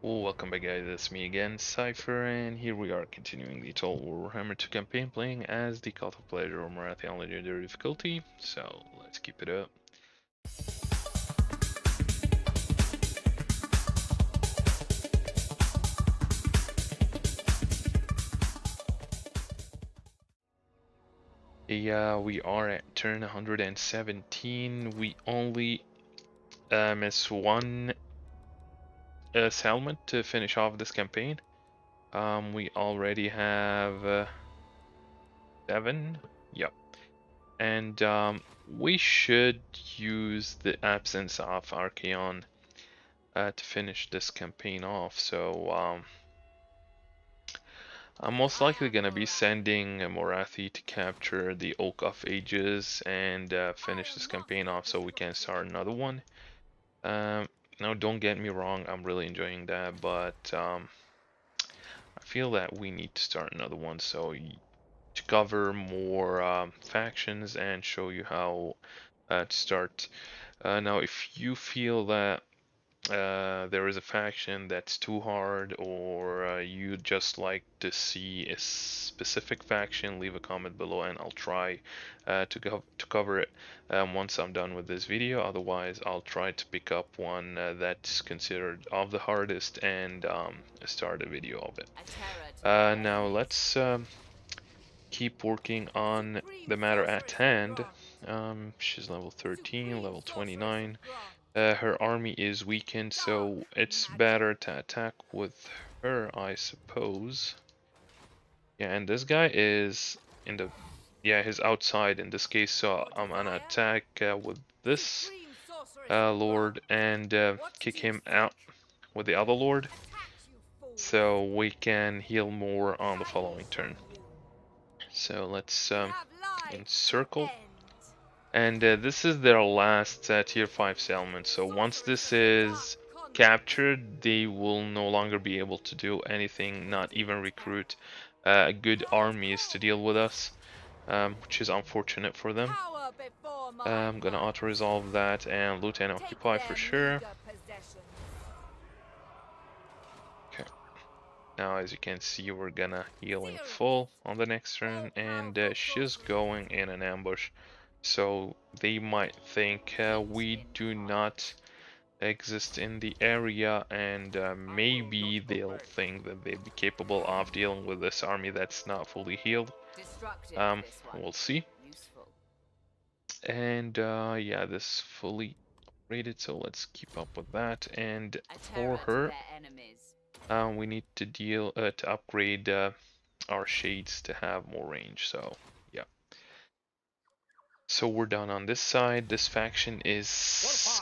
Welcome back, guys, it's me again, Cipher, and here we are continuing the Total War Warhammer 2 campaign, playing as the Cult of Pleasure or Morathi on Legendary Difficulty, so let's keep it up. Yeah, we are at turn 117, we only miss one settlement to finish off this campaign. We already have 7, yep, and we should use the absence of Archaeon to finish this campaign off, so I'm most likely gonna be sending Morathi to capture the Oak of Ages and finish this campaign off so we can start another one. Now, don't get me wrong, I'm really enjoying that, but I feel that we need to start another one so to cover more factions and show you how to start. Now, if you feel that there is a faction that's too hard, or you just like to see a specific faction, leave a comment below and I'll try to cover it once I'm done with this video. Otherwise, I'll try to pick up one that's considered of the hardest and start a video of it. Now let's keep working on the matter at hand. She's level 13, level 29. Her army is weakened, so it's better to attack with her, I suppose. Yeah, and this guy is in the... yeah, he's outside in this case, so I'm gonna attack with this lord and kick him out with the other lord, so we can heal more on the following turn. So let's encircle. And this is their last tier 5 settlement, so once this is captured, they will no longer be able to do anything, not even recruit good armies to deal with us, which is unfortunate for them. I'm gonna auto-resolve that and loot and occupy for sure. Okay. Now, as you can see, we're gonna heal in full on the next turn, and she's going in an ambush. So they might think we do not exist in the area, and maybe they'll think that they'd be capable of dealing with this army that's not fully healed. We'll see. And yeah, this is fully rated, so let's keep up with that. And for her, we need to upgrade our shades to have more range. So. So we're done on this side. This faction is,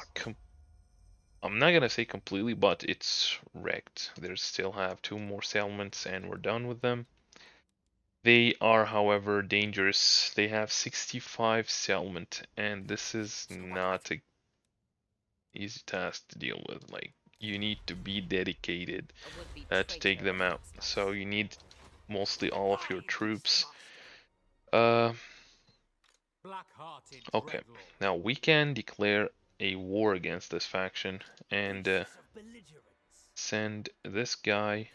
I'm not gonna say completely, but it's wrecked. They still have 2 more settlements and we're done with them. They are, however, dangerous. They have 65 settlement, and this is not an easy task to deal with. Like, you need to be dedicated to take them out. So you need mostly all of your troops. Okay, now we can declare a war against this faction and send this guy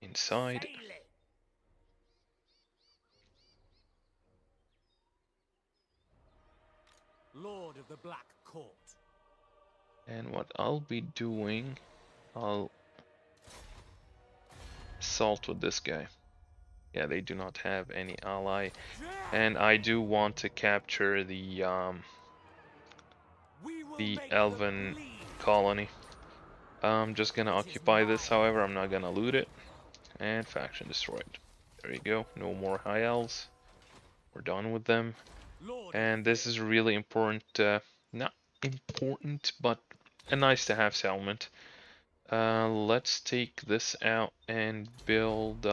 inside. Lord of the Black Court. And what I'll be doing, I'll assault with this guy. Yeah, they do not have any ally, and I do want to capture the Elven Colony. I'm just gonna occupy this, however, I'm not gonna loot it. And faction destroyed. There you go, no more High Elves. We're done with them. And this is really important, not important, but a nice to have settlement. Let's take this out and build,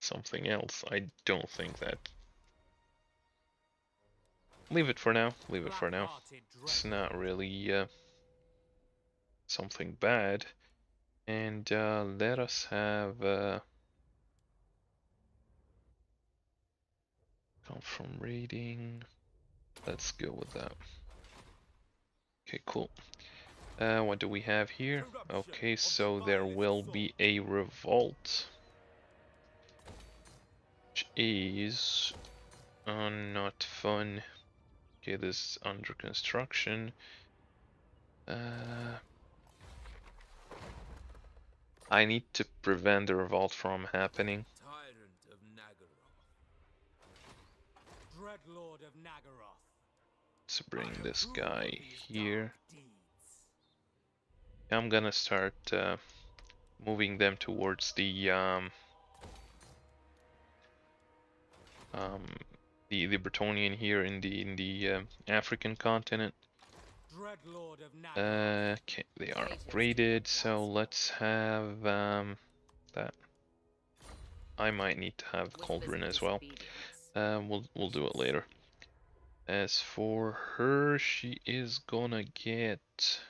something else. I don't think that. Leave it for now. Leave it for now. It's not really something bad. And let us have come from raiding. Let's go with that. Okay, cool. What do we have here? Okay, so there will be a revolt, which is not fun. Okay, this is under construction. I need to prevent the revolt from happening. Tyrant of Naggaroth. Dreadlord of Naggaroth. Let's bring this guy here. I'm gonna start moving them towards the Bretonnian here in the African continent. Okay, they are upgraded, so let's have that. I might need to have Cauldron as well. We'll do it later. As for her, she is gonna get.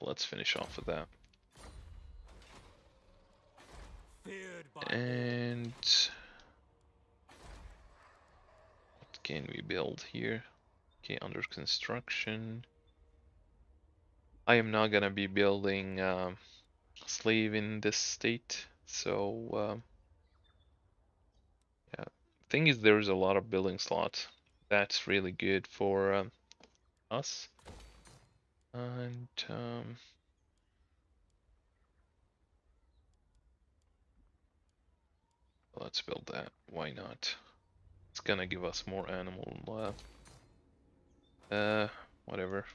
Let's finish off with that. And what can we build here? Okay, under construction. I am not gonna be building slave in this state, so yeah. Thing is, there's a lot of building slots. That's really good for us. And let's build that. Why not? It's gonna give us more animal. Whatever.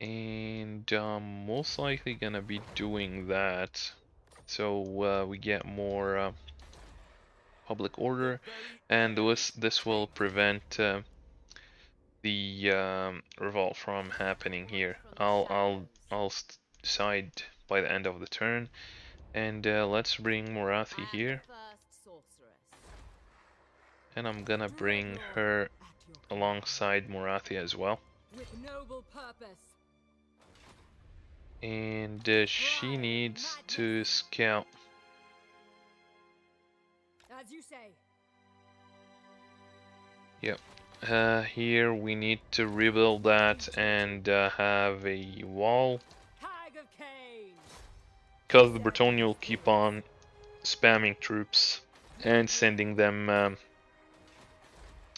And I'm most likely gonna be doing that, so we get more public order, and this will prevent. The revolt from happening here. I'll decide by the end of the turn, and let's bring Morathi here, and I'm gonna bring her alongside Morathi as well. And she needs to scout. As you say. Yep. Here we need to rebuild that and have a wall, because the Bretonnia will keep on spamming troops and sending them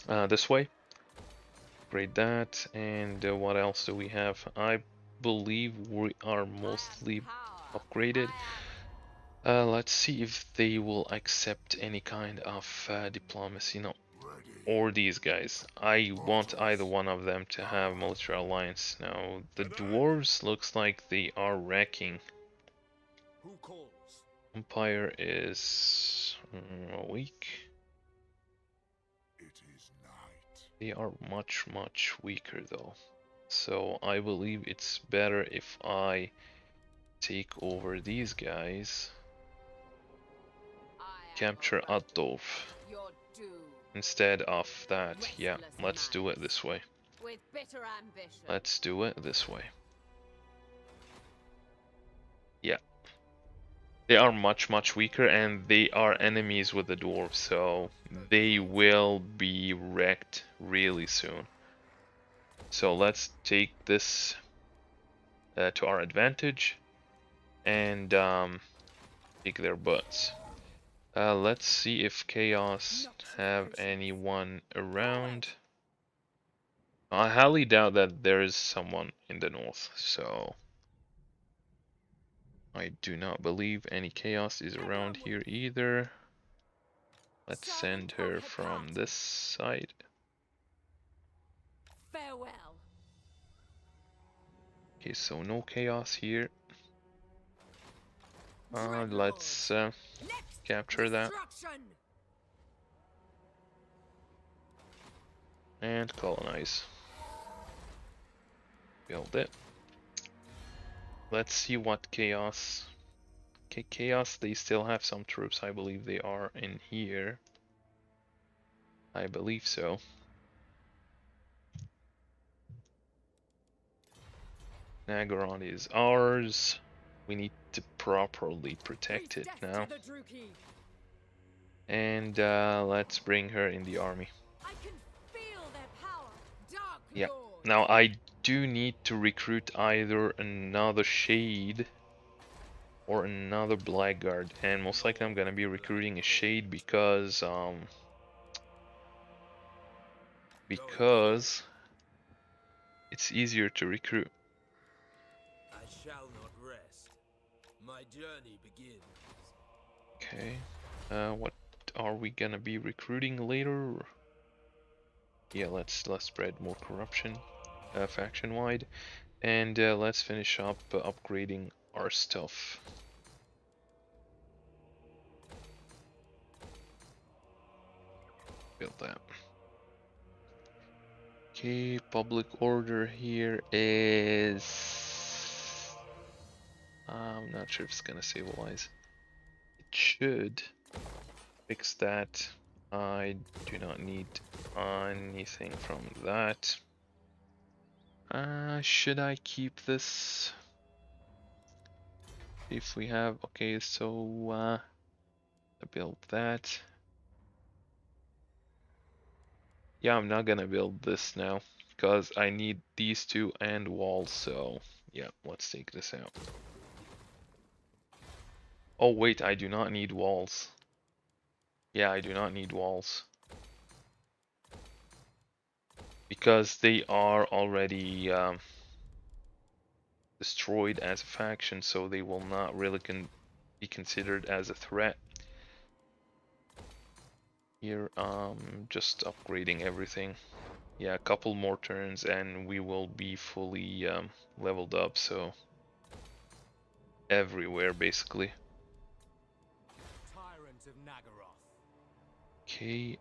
this way. Upgrade that, and what else do we have? I believe we are mostly upgraded. Let's see if they will accept any kind of diplomacy. No. Or these guys. I want either one of them to have military alliance. Now the dwarves looks like they are wrecking. Empire is weak. They are much weaker though. So I believe it's better if I take over these guys. Capture Adolf. Instead of that, yeah, let's do it this way. Let's do it this way. Yeah. They are much weaker, and they are enemies with the dwarves, so they will be wrecked really soon. So let's take this to our advantage and kick their butts. Let's see if Chaos have anyone around. I highly doubt that there is someone in the north, so I do not believe any Chaos is around here either. Let's send her from this side. Farewell. Okay, so no Chaos here. Let's capture that. And colonize. Build it. Let's see what Chaos. Okay, Chaos, they still have some troops. I believe they are in here. I believe so. Naggaroth is ours. We need to properly protect it now. And let's bring her in the army. Yeah. Now I do need to recruit either another Shade or another Blackguard, and most likely I'm gonna be recruiting a Shade because it's easier to recruit. I shall not rest. My journey begins. Okay, what are we gonna be recruiting later? Yeah, let's spread more corruption faction wide, and let's finish up upgrading our stuff. Build that. Okay, public order here is... I'm not sure if it's gonna stabilize. It should fix that. I do not need anything from that. Should I keep this? If we have, okay, so build that. Yeah, I'm not gonna build this now because I need these two and walls. So yeah, let's take this out. Oh wait, I do not need walls. Yeah, I do not need walls because they are already destroyed as a faction, so they will not really be considered as a threat. Here, just upgrading everything. Yeah, a couple more turns and we will be fully leveled up, so everywhere basically. Tyrant of Naggaroth. Okay,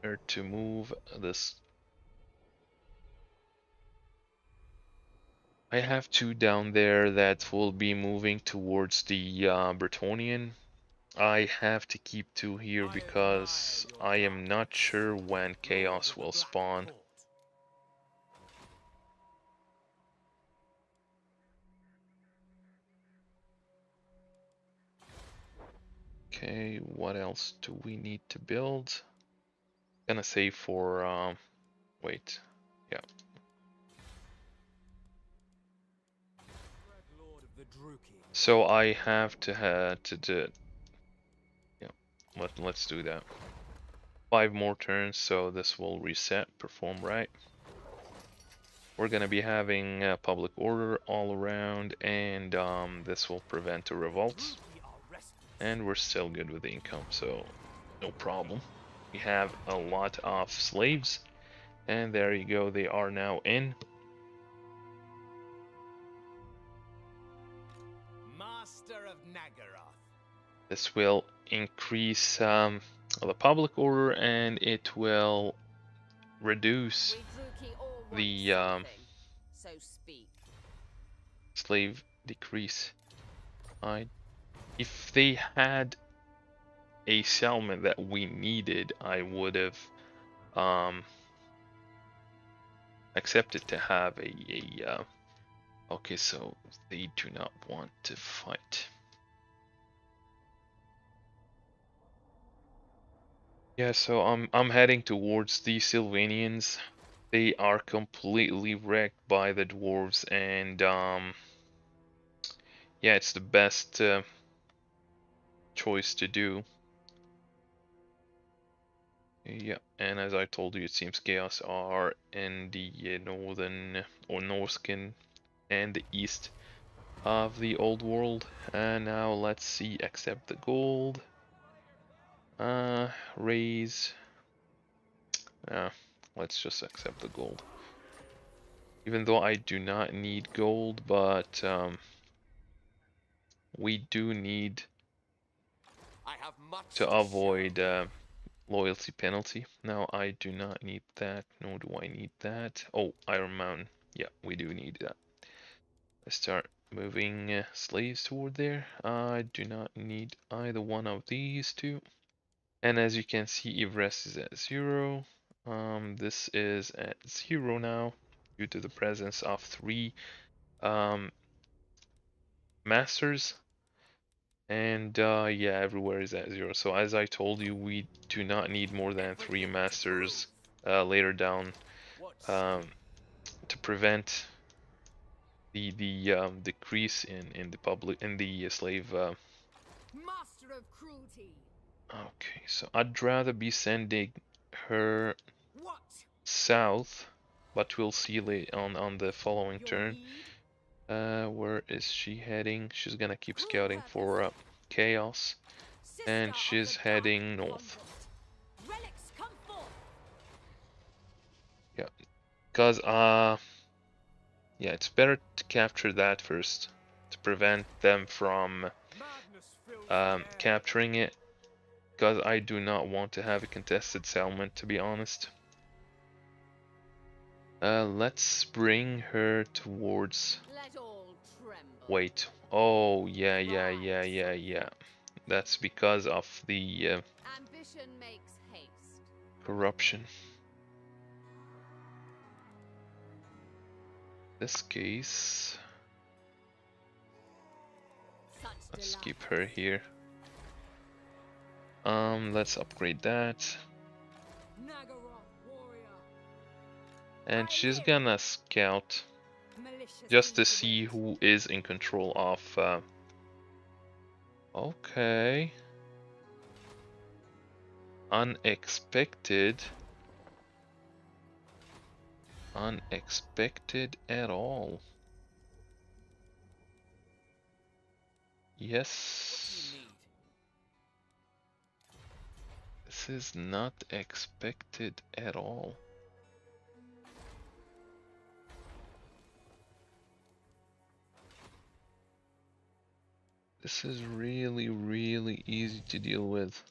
where to move this? I have two down there that will be moving towards the Bretonnian. I have to keep two here because I am not sure when chaos will spawn. Okay, what else do we need to build? Gonna save for wait, yeah. So I have to do, yeah, let's do that. 5 more turns, so this will reset, perform right. We're gonna be having public order all around, and this will prevent a revolt. And we're still good with the income, so no problem. We have a lot of slaves, and there you go, they are now in. This will increase the public order, and it will reduce the slave decrease. If they had a settlement that we needed, I would have accepted to have a okay, so they do not want to fight. Yeah, so I'm heading towards the Sylvanians. They are completely wrecked by the dwarves, and yeah, it's the best choice to do. Yeah, and as I told you, it seems chaos are in the northern or Norskin and the east of the old world. And now let's see, accept the gold. Raise. Let's just accept the gold. Even though I do not need gold, but we do need to avoid loyalty penalty. Now I do not need that. Nor do I need that. Oh, Iron Mountain. Yeah, we do need that. Let's start moving slaves toward there. I do not need either one of these two. And as you can see, Everest is at 0. This is at 0 now due to the presence of 3 masters. And yeah, everywhere is at 0. So as I told you, we do not need more than 3 masters later down to prevent the decrease in the public in the slave. Master of cruelty. Okay, so I'd rather be sending her south, but we'll see later on the following turn. Where is she heading? She's gonna keep scouting for chaos, and she's heading north. Yeah, because yeah, it's better to capture that first to prevent them from capturing it. Because I do not want to have a contested settlement, to be honest. Let's bring her towards. Wait. Oh, yeah. That's because of the Ambition makes haste. Corruption. In this case, let's keep her here. Let's upgrade that. And she's gonna scout just to see who is in control of okay. Unexpected at all. Yes. This is not expected at all. This is really, really easy to deal with.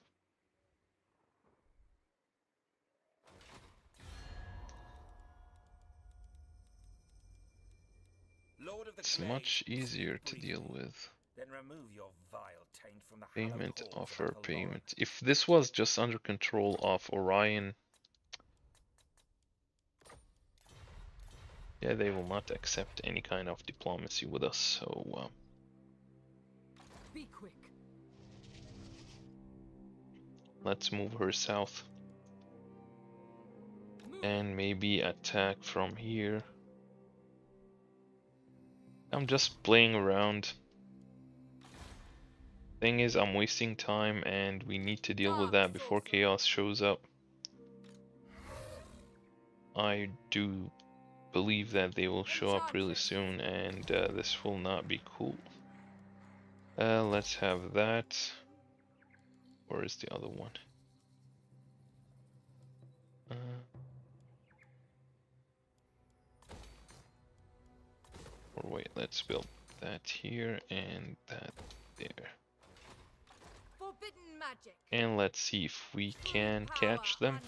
It's much easier to deal with. Then remove your vile taint from the payment offer payment. If this was just under control of Orion, yeah, they will not accept any kind of diplomacy with us. So. Be quick. Let's move her south. And maybe attack from here. I'm just playing around. Thing is, I'm wasting time and we need to deal with that before chaos shows up. I do believe that they will show up really soon and this will not be cool. Let's have that. Where is the other one? Or wait, let's build that here and that there. Forbidden magic. And let's see if we can catch them.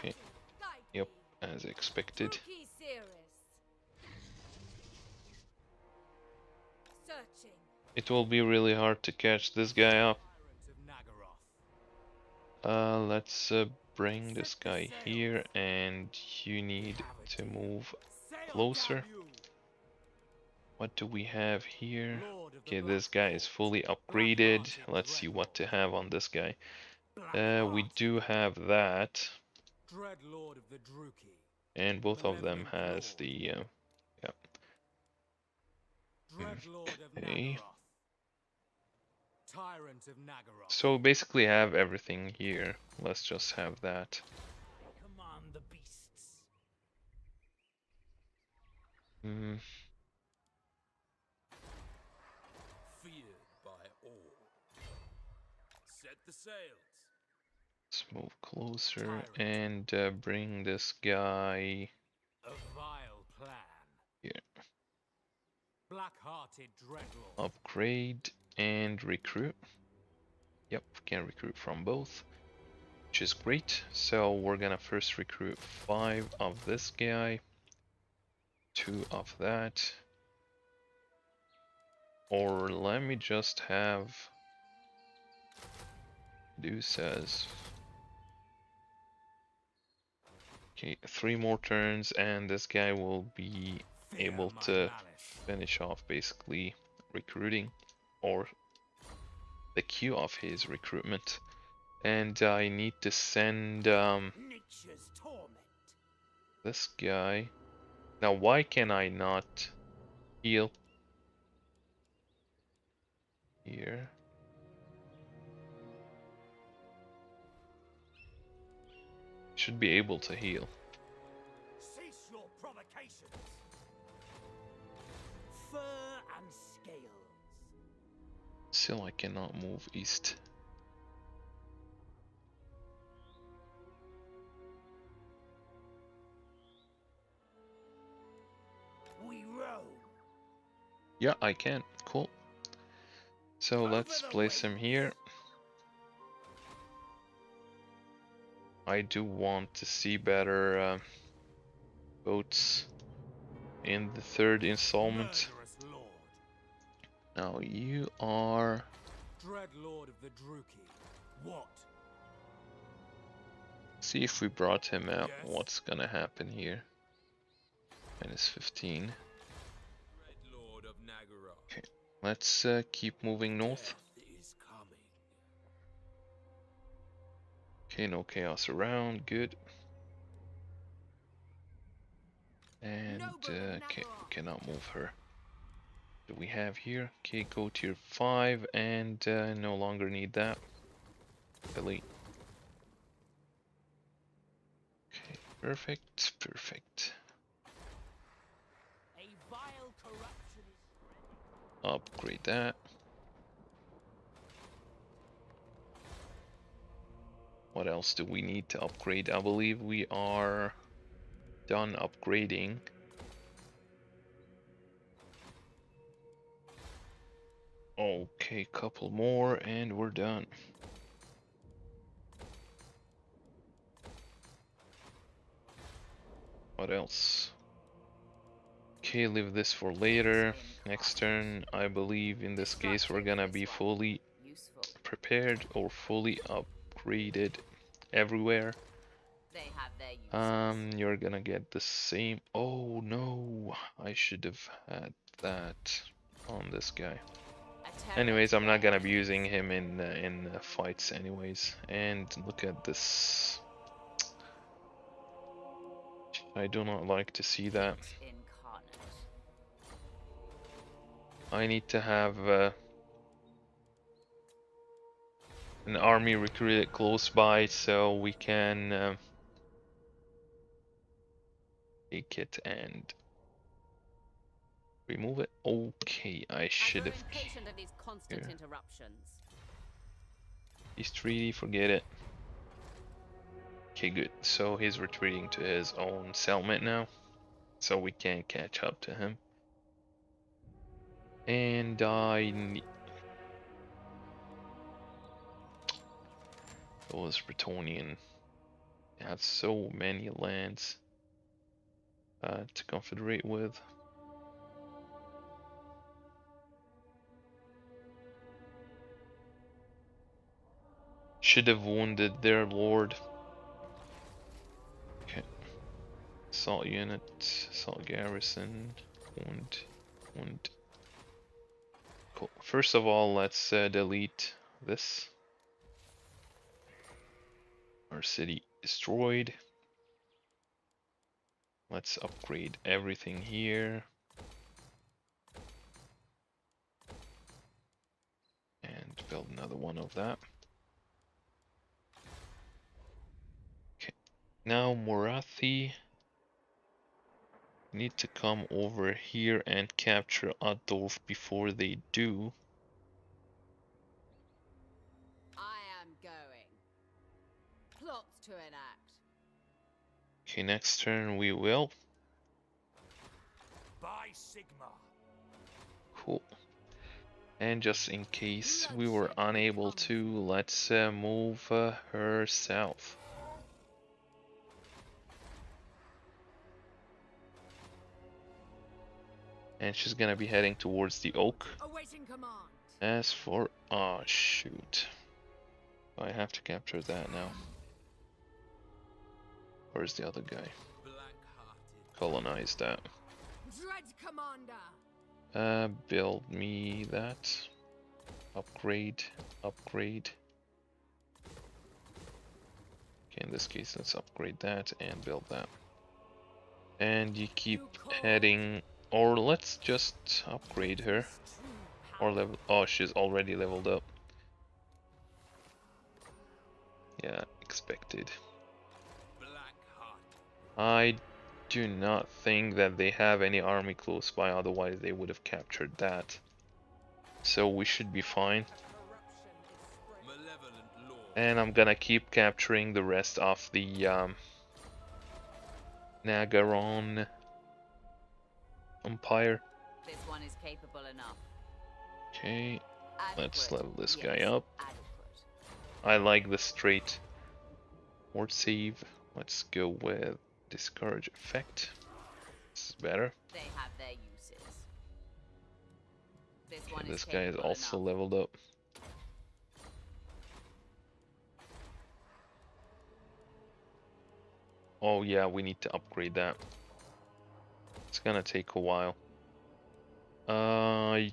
Okay. Yep, as expected. It will be really hard to catch this guy up. Let's bring this guy here, and you need to move closer. What do we have here? Okay, this guy is fully upgraded. Let's see what to have on this guy. We do have that. Dreadlord of the Druki. And both of them has the... Dreadlord of Naggaroth. Tyrant of Naggaroth. So basically have everything here. Let's just have that. Command the beasts. Feared by all. Set the sails. Let's move closer and bring this guy. A vile plan. Here. Black-hearted Dreadlord. Upgrade and recruit. Yep, we can recruit from both, which is great. So we're gonna first recruit 5 of this guy, 2 of that. Or let me just have Deuces. Okay, 3 more turns and this guy will be able to finish off basically recruiting or the queue of his recruitment. And I need to send this guy. Now, why can I not heal? Here. Should be able to heal. Cease your provocations. Fur and scales. Still, I cannot move east. We roam. Yeah, I can. Cool. So let's place him here. I do want to see better boats in the third installment. Now you are Dreadlord of the Druki. What? See if we brought him out. Yes. What's gonna happen here? -15. Dreadlord of Naggaroth. Okay. Let's keep moving north. Okay, no chaos around. Good. And okay, we cannot move her. What do we have here? Okay, go tier 5 and no longer need that. Delete. Okay, perfect, perfect. Upgrade that. What else do we need to upgrade? I believe we are done upgrading. Okay, couple more and we're done. What else? Okay, leave this for later. Next turn, I believe in this case we're gonna be fully prepared or fully upgraded everywhere. You're gonna get the same. Oh no, I should have had that on this guy. Anyways, I'm not gonna be using him in fights anyways. And look at this. I do not like to see that. I need to have an army recruited close by so we can take it and remove it. Okay, I should have. He's treaty, forget it. Okay, good. So he's retreating to his own settlement now, so we can't catch up to him. And I need those Bretonnian. They have so many lands to confederate with. Should have wounded their lord. Okay. Assault unit, assault garrison, wound, wound. Cool. First of all, let's delete this. Our city destroyed. Let's upgrade everything here. And build another one of that. Okay. Now Morathi need to come over here and capture Adolf before they do. I am going. Plots to enact. Okay, next turn we will. By Sigma. Cool. And just in case we were unable to, let's move her south. And she's gonna be heading towards the Oak. As for... oh shoot. I have to capture that now. Where's the other guy? Colonize that. Build me that. Upgrade. Upgrade. Okay, in this case, let's upgrade that and build that. and you keep heading, or let's just upgrade her, or level, oh, she's already leveled up. Yeah, expected. I do not think that they have any army close by, otherwise they would have captured that. So we should be fine. And I'm gonna keep capturing the rest of the Naggaroth Empire. This one is capable enough. Okay, let's level this guy up. I like the straight ward save. Let's go with discourage effect. This is better. They have their uses. This guy is also leveled up. Oh yeah, we need to upgrade that. It's gonna take a while. I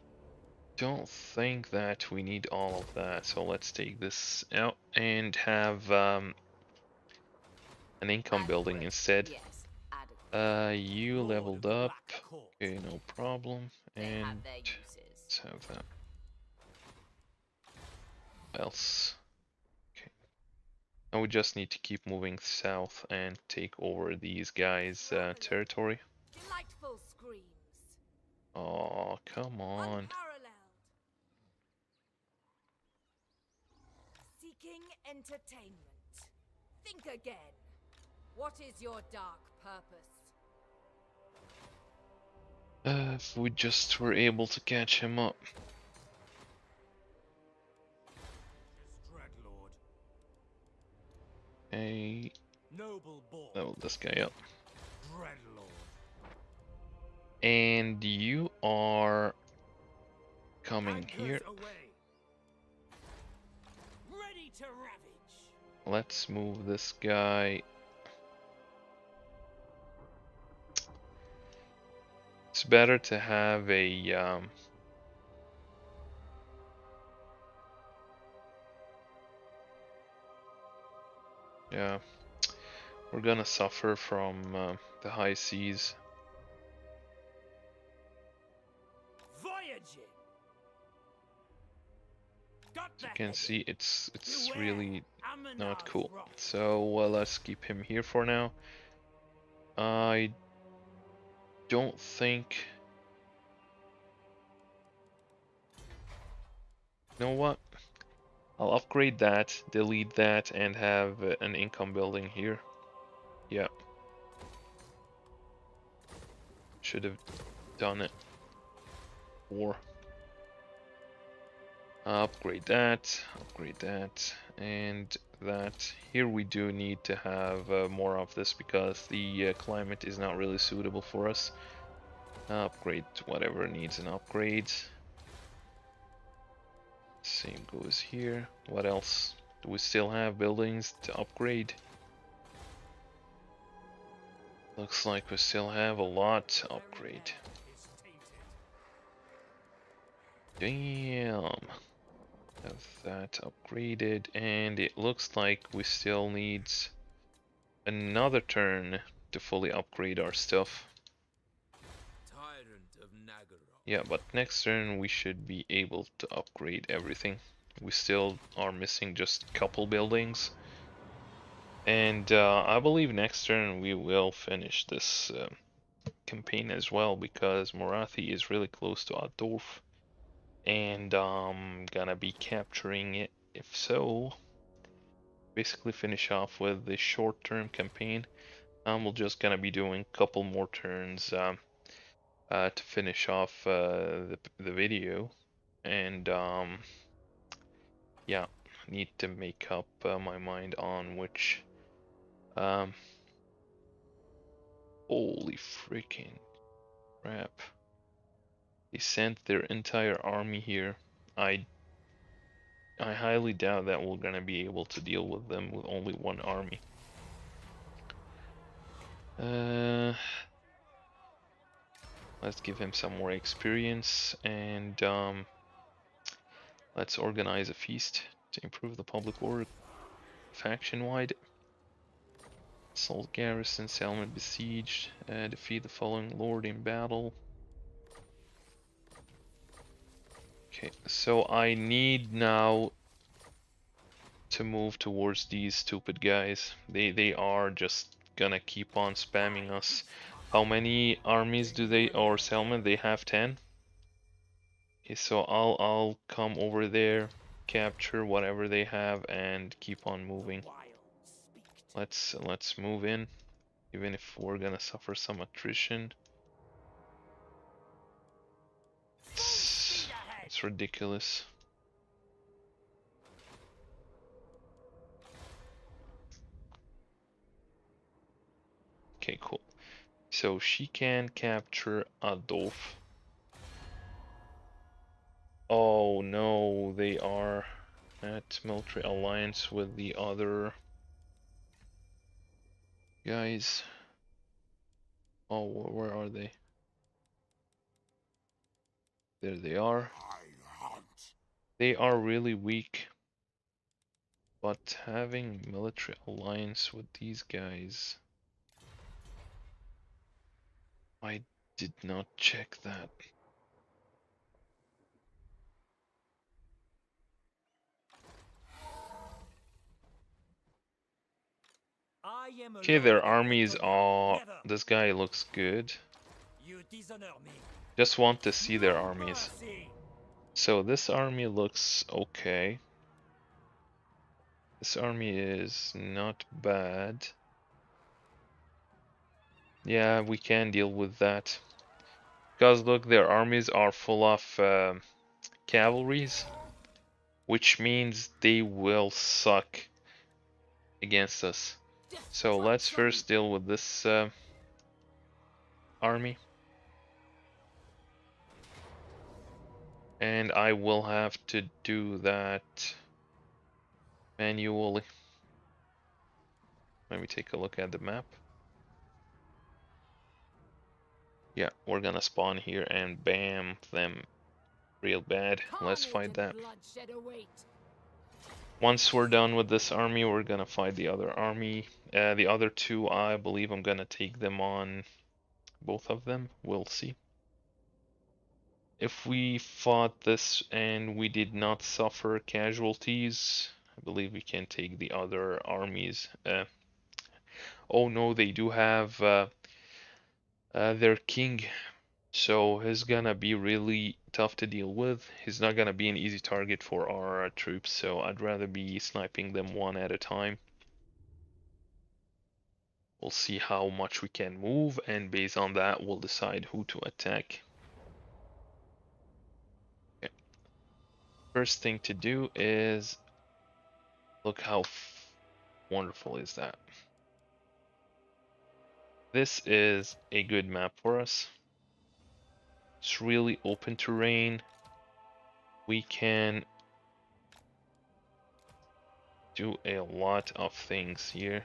don't think that we need all of that, so let's take this out and have an income building instead. You leveled up, okay, no problem, and let's have that. What else? Now we just need to keep moving south and take over these guys' territory. Oh, come on. Seeking entertainment. Think again. What is your dark purpose? If we just were able to catch him up. Okay. Level this guy up. Dreadlord. And you are coming here. Ready to ravage. Let's move this guy. It's better to have a yeah, we're gonna suffer from the high seas. Voyaging. As you can see, it's really not cool. So let's keep him here for now. I don't think. You know what? I'll upgrade that, delete that, and have an income building here. Yeah. Should have done it. Or upgrade that, and that. Here we do need to have more of this because the climate is not really suitable for us. Upgrade whatever needs an upgrade. Same goes here. What else? Do we still have buildings to upgrade? Looks like we still have a lot to upgrade. Damn. Have that upgraded, and it looks like we still need another turn to fully upgrade our stuff. Yeah, but next turn we should be able to upgrade everything. We still are missing just a couple buildings. And I believe next turn we will finish this campaign as well, because Morathi is really close to Adolf. And I'm gonna be capturing it. If so, basically finish off with the short-term campaign. We're just gonna be doing a couple more turns to finish off the video, and yeah, need to make up my mind on which holy freaking crap, they sent their entire army here. I highly doubt that we're gonna be able to deal with them with only one army. Let's give him some more experience, and let's organize a feast to improve the public order faction-wide. Assault garrison, settlement besieged, defeat the following lord in battle. Okay, so I need now to move towards these stupid guys. They are just gonna keep on spamming us. How many armies do they, or settlement? They have 10. Okay, so I'll come over there, capture whatever they have, and keep on moving. Let's move in, even if we're gonna suffer some attrition. It's ridiculous. Okay, cool. So she can capture Adolf. Oh no, they are at military alliance with the other guys. Oh, where are they? There they are. They are really weak, but having military alliance with these guys, I did not check that. Okay, their armies are... This guy looks good. Just want to see their armies. So this army looks okay. This army is not bad. Yeah, we can deal with that. Because look, their armies are full of cavalries, which means they will suck against us. So let's first deal with this army. And I will have to do that manually. Let me take a look at the map. Yeah, we're gonna spawn here and bam them real bad. Let's fight that. Once we're done with this army, we're gonna fight the other army. The other two, I believe I'm gonna take them on, both of them. We'll see. If we fought this and we did not suffer casualties, I believe we can take the other armies. Oh no, they do have their king, so he's gonna be really tough to deal with. He's not gonna be an easy target for our troops, so I'd rather be sniping them one at a time. We'll see how much we can move, and based on that we'll decide who to attack. Okay. First thing to do is look how wonderful is that. This is a good map for us. It's really open terrain. We can do a lot of things here.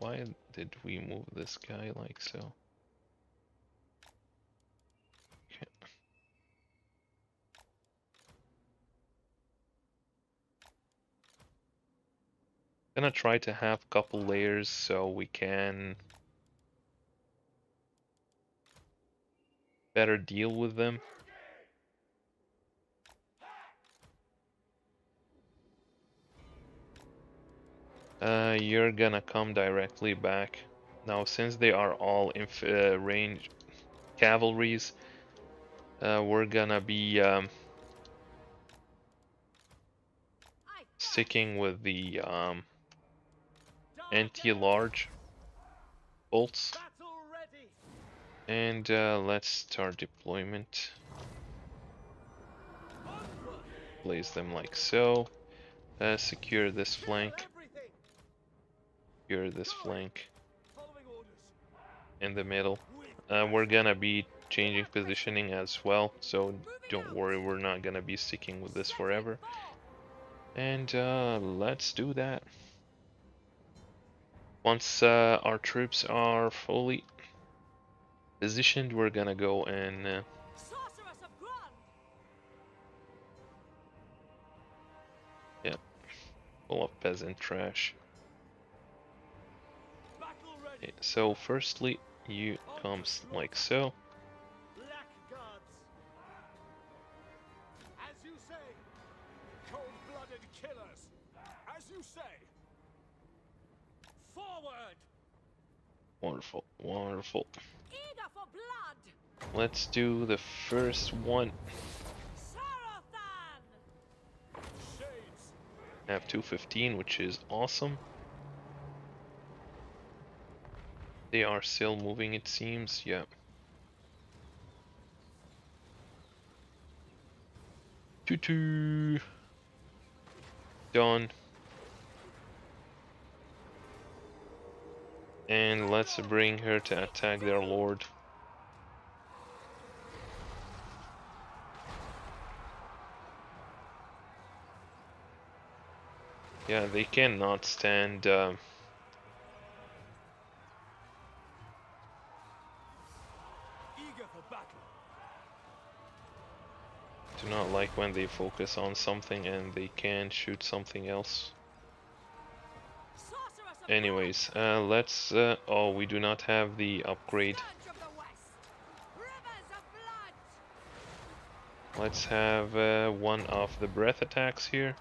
Why did we move this guy like so? Okay. Gonna try to have a couple layers so we can better deal with them. You're gonna come directly back. Now, since they are all in range cavalries, we're gonna be sticking with the anti-large bolts. And let's start deployment. Place them like so. Secure this flank. Secure this flank. In the middle. We're gonna be changing positioning as well, so don't worry, we're not gonna be sticking with this forever. And let's do that. Once our troops are fully positioned, we're gonna go and yeah, full of peasant trash. Battle So firstly, you come like so. Wonderful, wonderful. Let's do the first one. I have 215, which is awesome. They are still moving, it seems. Yeah. Tutu. Done. And let's bring her to attack their lord. Yeah, they cannot stand do not like when they focus on something and they can shoot something else. Anyways, let's oh, we do not have the upgrade. Let's have one of the breath attacks here.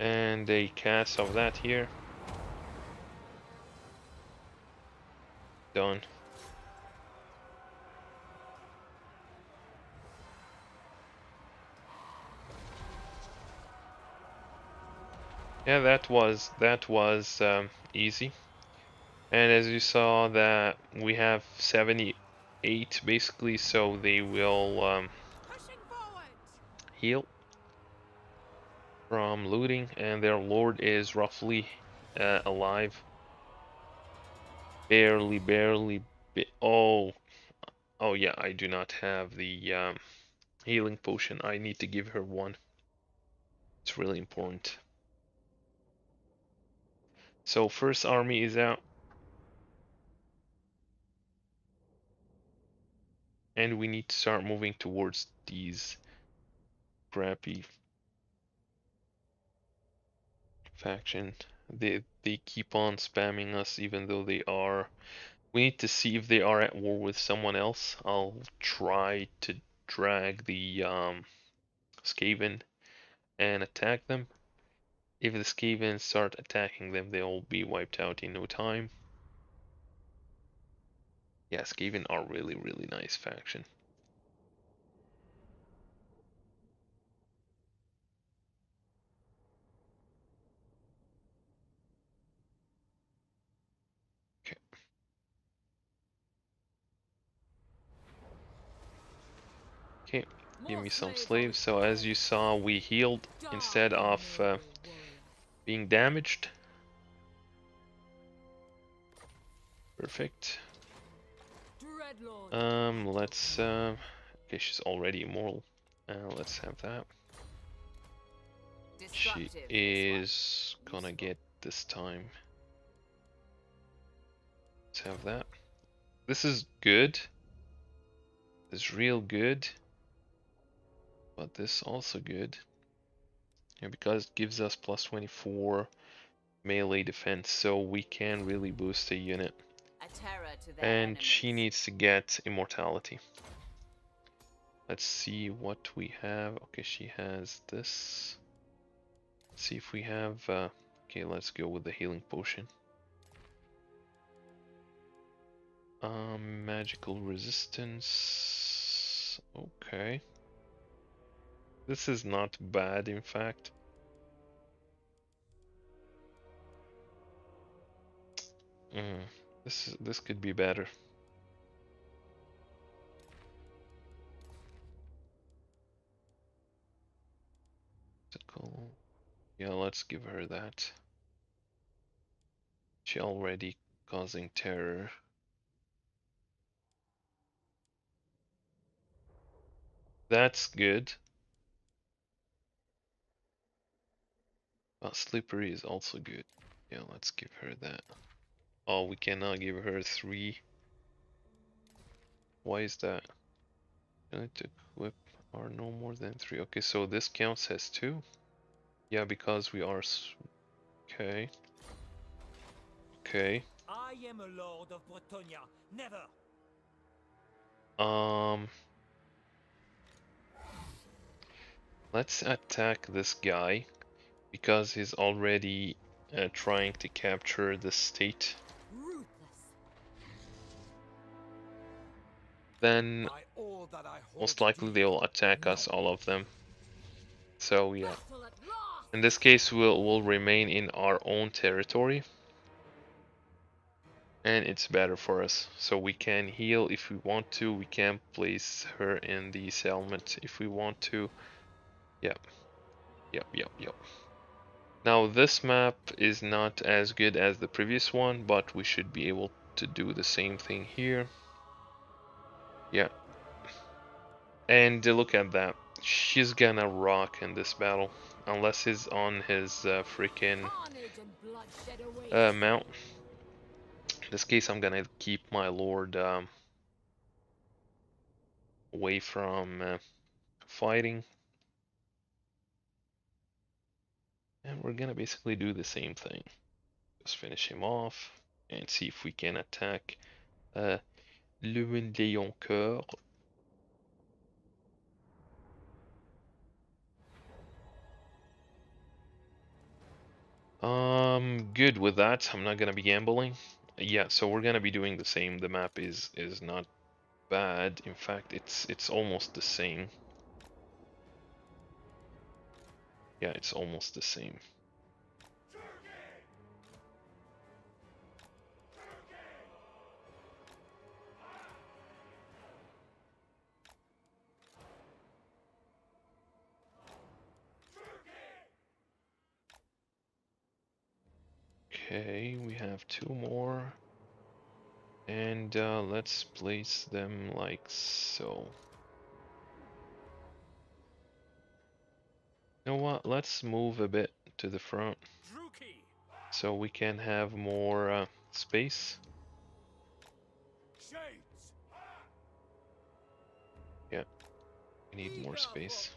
And a cast of that here. Done. Yeah, that was easy. And as you saw, that we have 78 basically, so they will heal from looting, and their lord is roughly alive. Oh yeah, I do not have the healing potion. I need to give her one. It's really important. So first army is out, and we need to start moving towards these crappy faction. They keep on spamming us, even though they are. We need to see if they are at war with someone else. I'll try to drag the Skaven and attack them. If the Skaven start attacking them, they'll be wiped out in no time. Yeah, Skaven are really nice faction. Okay, give me some slaves. So as you saw, we healed instead of being damaged. Perfect. Let's okay, she's already immortal. Let's have that. She is gonna get this time. Let's have that. This is good. This is real good. But this is also good, yeah, because it gives us plus 24 melee defense, so we can really boost a unit. And she needs to get immortality. Let's see what we have. Okay, she has this. Let's see if we have... okay, let's go with the healing potion. Magical resistance... Okay. This is not bad, in fact. This could be better. Cool. Yeah, let's give her that. She already causing terror. That's good. But slippery is also good. Yeah, let's give her that. Oh, we cannot give her 3. Why is that? I need to equip are no more than 3. Okay, so this counts as 2. Yeah, because we are... Okay. Okay. I am a lord of Bretonnia. Never. Let's attack this guy, because he's already trying to capture the state. Ruthless. Then most likely they will attack us, all of them. So yeah, in this case we'll remain in our own territory, and it's better for us. So we can heal if we want to, we can place her in the settlement if we want to. Yep. Now this map is not as good as the previous one, but we should be able to do the same thing here. Yeah. And look at that. She's gonna rock in this battle. Unless he's on his freaking mount. In this case I'm gonna keep my lord away from fighting. And we're gonna basically do the same thing. Just finish him off and see if we can attack Lumleyon Cœur. Good with that. I'm not gonna be gambling. Yeah, so we're gonna be doing the same. The map is not bad. In fact, it's almost the same. Yeah, it's almost the same. Okay, we have two more. And let's place them like so. You know what, let's move a bit to the front so we can have more space. Yeah, we need more space.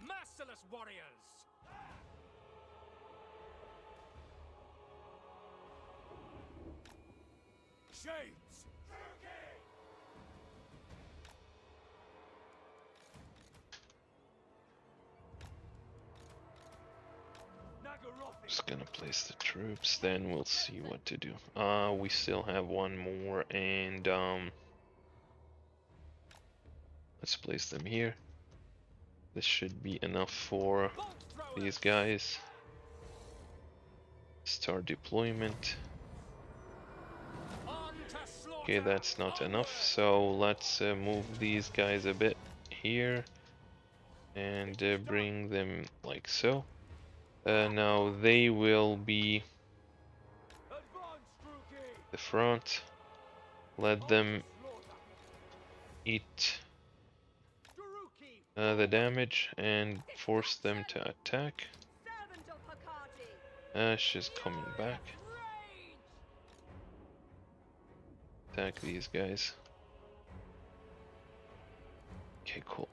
Merciless warriors. Shades. Just gonna place the troops, then we'll see what to do. We still have one more, and let's place them here. This should be enough for these guys. Start deployment. Okay, that's not enough, so let's move these guys a bit here and bring them like so. Now they will be the front. Let them eat the damage and force them to attack. She's coming back. Attack these guys. Okay, cool.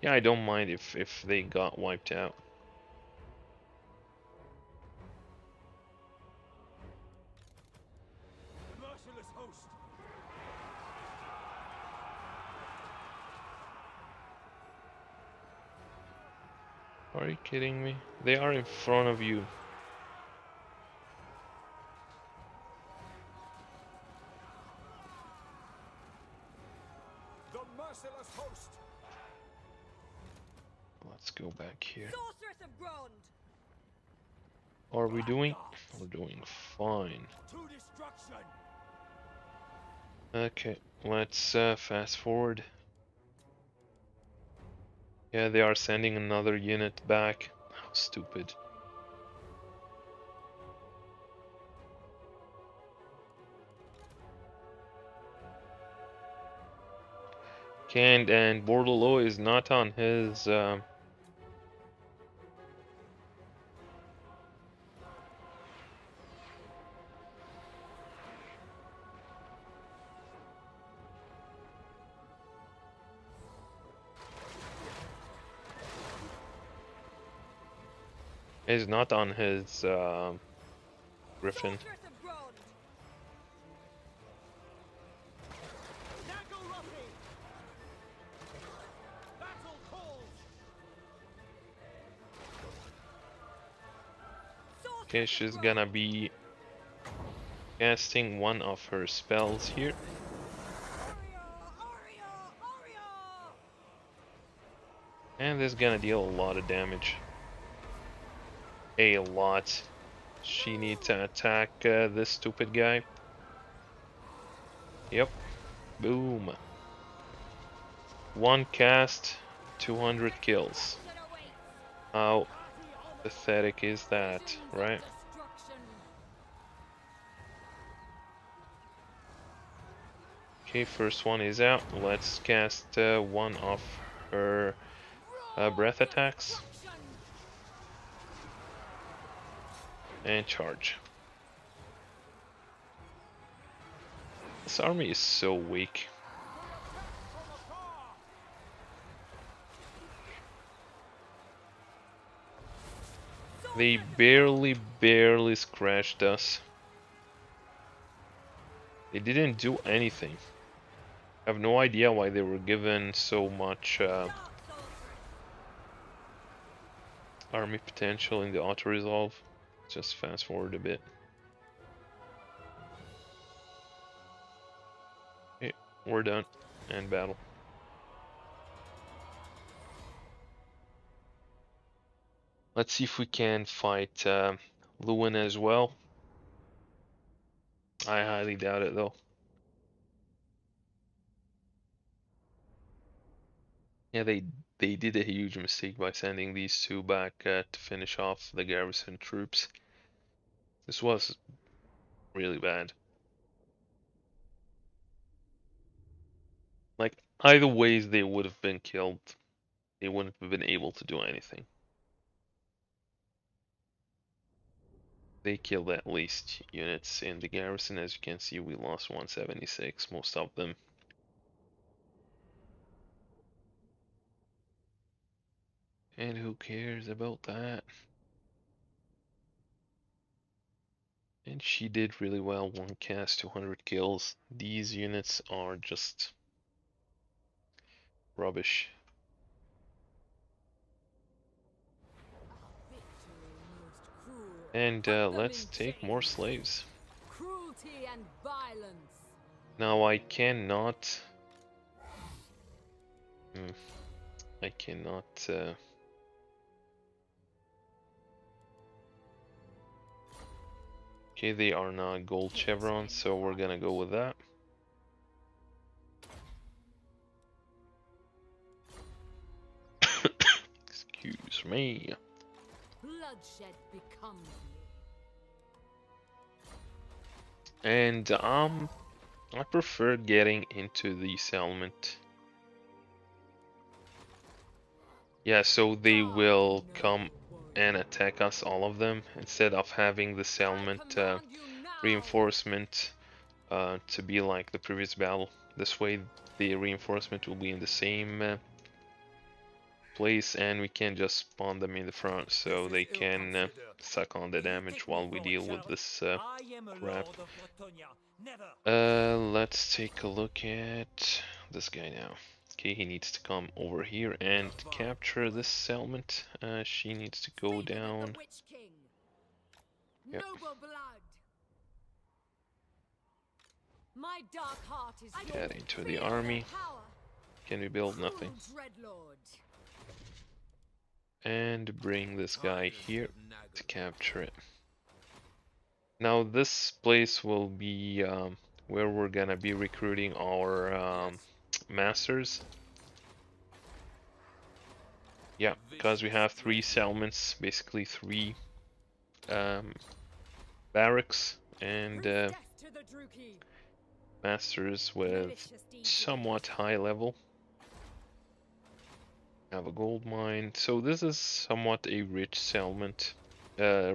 Yeah, I don't mind if they got wiped out. Are you kidding me? They are in front of you. The merciless host. Let's go back here. Are we doing? We're doing fine. Okay, let's fast forward. Yeah, they are sending another unit back. How stupid. Kent and Bordaloy is not on his... He's not on his Griffin. Okay, she's gonna be casting one of her spells here. And this is gonna deal a lot of damage. A lot. She needs to attack this stupid guy. Yep. Boom. One cast, 200 kills. How pathetic is that, right? Okay, first one is out. Let's cast one of her breath attacks. And charge. This army is so weak. They barely scratched us. They didn't do anything. I have no idea why they were given so much army potential in the auto-resolve. Just fast forward a bit. Okay, we're done. End battle. Let's see if we can fight Lewin as well. I highly doubt it though. Yeah, they did a huge mistake by sending these two back to finish off the garrison troops. This was really bad. Like, either ways they would have been killed. They wouldn't have been able to do anything. They killed at least units in the garrison. As you can see, we lost 176, most of them. And who cares about that? And she did really well, one cast, 200 kills. These units are just rubbish. And let's take more slaves. Cruelty and violence. Now I cannot... I cannot... Okay, they are not gold chevrons, so we're gonna go with that. Excuse me. Bloodshed becomes. And I prefer getting into the settlement. Yeah, so they will come and attack us, all of them, instead of having the settlement reinforcement to be like the previous battle. This way the reinforcement will be in the same place and we can just spawn them in the front so they can suck on the damage while we deal with this crap. Let's take a look at this guy now. Okay, he needs to come over here and capture this settlement. She needs to go down. Yep. Get into the army. Can we build nothing? And bring this guy here to capture it. Now this place will be where we're gonna be recruiting our... masters. Yeah, because we have three settlements, basically three barracks and masters with somewhat high level. Have a gold mine, so this is somewhat a rich settlement,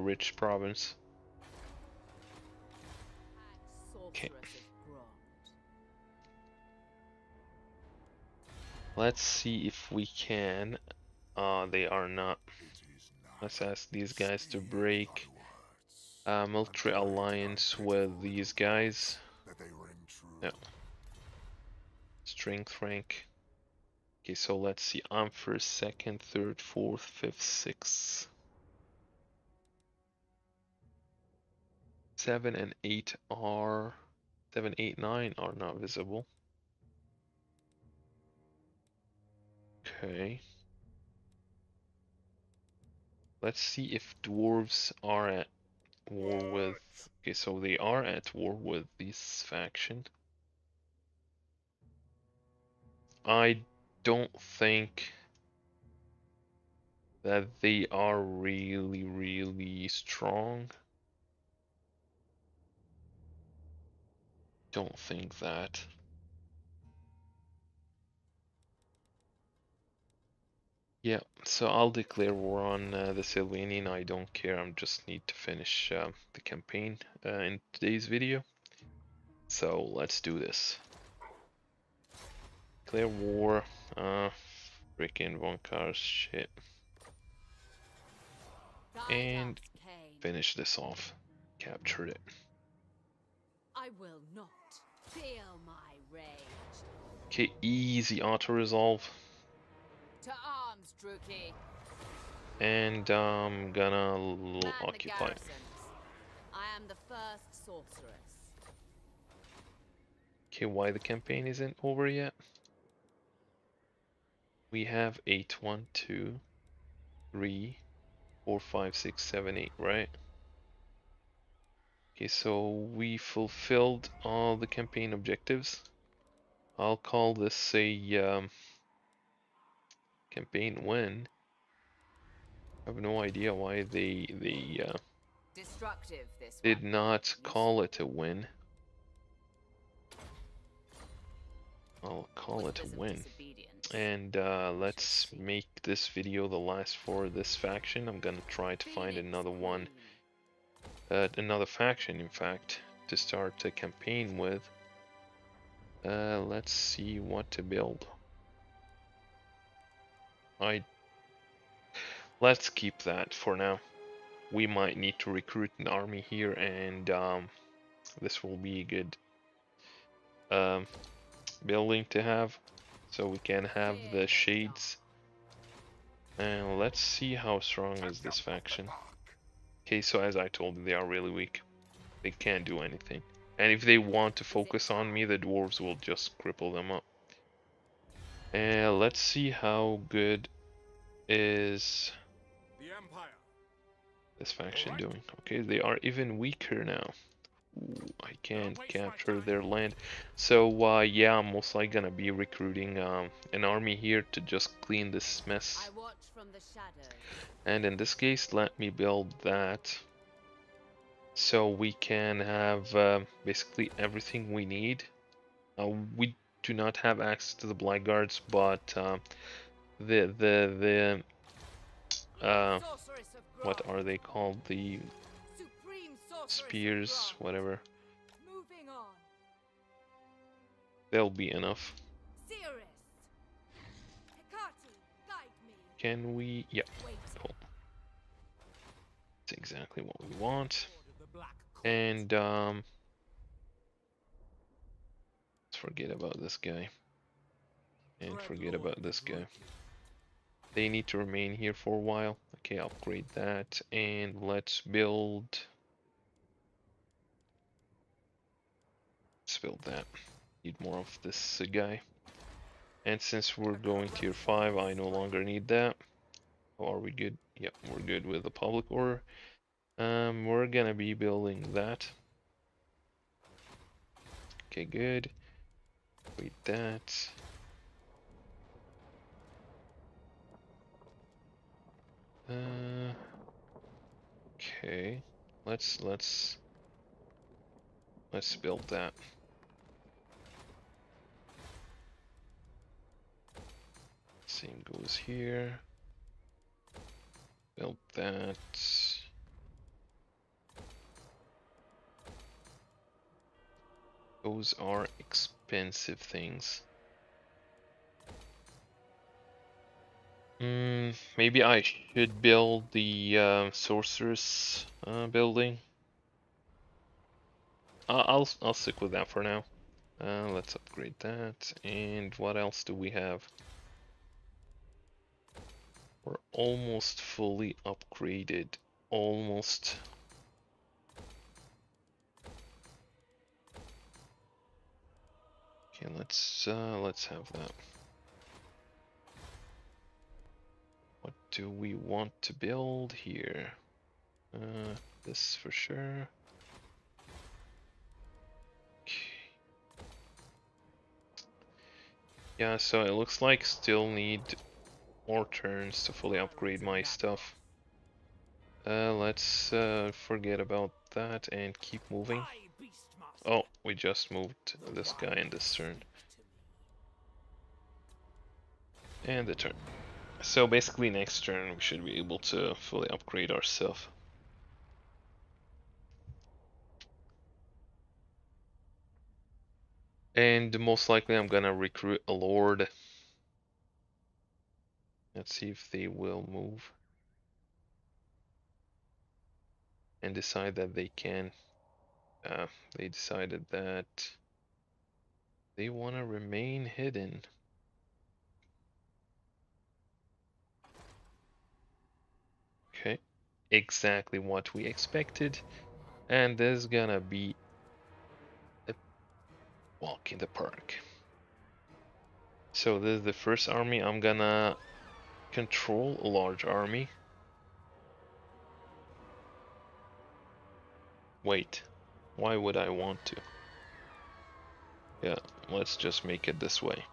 rich province. Okay. Let's see if we can. They are not Let's ask these guys to break a military alliance with these guys. No. Strength rank. Okay, so let's see. I'm first, second, third, fourth, fifth, sixth. 7 and 8 are... 7, 8, 9 are not visible. Okay. Let's see if dwarves are at war with... Okay, so they are at war with this faction. I don't think that they are really strong. Don't think that. Yeah, so I'll declare war on the Sylvanian. I don't care, I just need to finish the campaign in today's video. So let's do this. Declare war. Freaking Von Kars shit. And finish this off. Captured it. I will not feel my rage. Okay, easy auto resolve. To arms, Druki. And I'm gonna occupy. I am the first sorceress. Okay, why the campaign isn't over yet? We have 8, 1, 2, 3, 4, 5, 6, 7, 8, right? Okay, so we fulfilled all the campaign objectives. I'll call this a... campaign win. I have no idea why they did not call it a win. I'll call it a win. And let's make this video the last for this faction. I'm gonna try to find another one, another faction in fact, to start a campaign with. Let's see what to build. Let's keep that for now. We might need to recruit an army here, and this will be a good building to have, so we can have the shades. And let's see how strong is this faction. Okay, so as I told you, they are really weak. They can't do anything, and if they want to focus on me, the dwarves will just cripple them up. And let's see how good is this faction doing. Okay, they are even weaker now. Ooh, I can't capture their land. So yeah, I'm most likely gonna be recruiting an army here to just clean this mess. I watch from the shadows. And in this case, let me build that. So we can have basically everything we need. We do not have access to the blackguards, but the what are they called, the spears, whatever, they'll be enough. Can we? Yeah, cool. That's exactly what we want. And forget about this guy, and forget about this guy. They need to remain here for a while. Okay, upgrade that, and let's build that. Need more of this guy, and since we're going tier 5, I no longer need that. Oh, are we good? Yep, we're good with the public order. We're gonna be building that. Okay, good. Wait, that. Okay. Let's build that. Same goes here. Build that. Those are expensive things. Maybe I should build the sorceress building. I'll stick with that for now. Let's upgrade that. And what else do we have? We're almost fully upgraded. Almost. Okay, let's have that. What do we want to build here? This for sure. Okay. Yeah, so it looks like still need more turns to fully upgrade my stuff. Let's forget about that and keep moving. Oh, we just moved this guy in this turn. And the turn. So basically next turn we should be able to fully upgrade ourselves. And most likely I'm gonna recruit a lord. Let's see if they will move. And decide that they can. They decided that they want to remain hidden. Okay, exactly what we expected, and there's gonna be a walk in the park. So this is the first army. I'm gonna control a large army. Wait. Why would I want to? Yeah, let's just make it this way.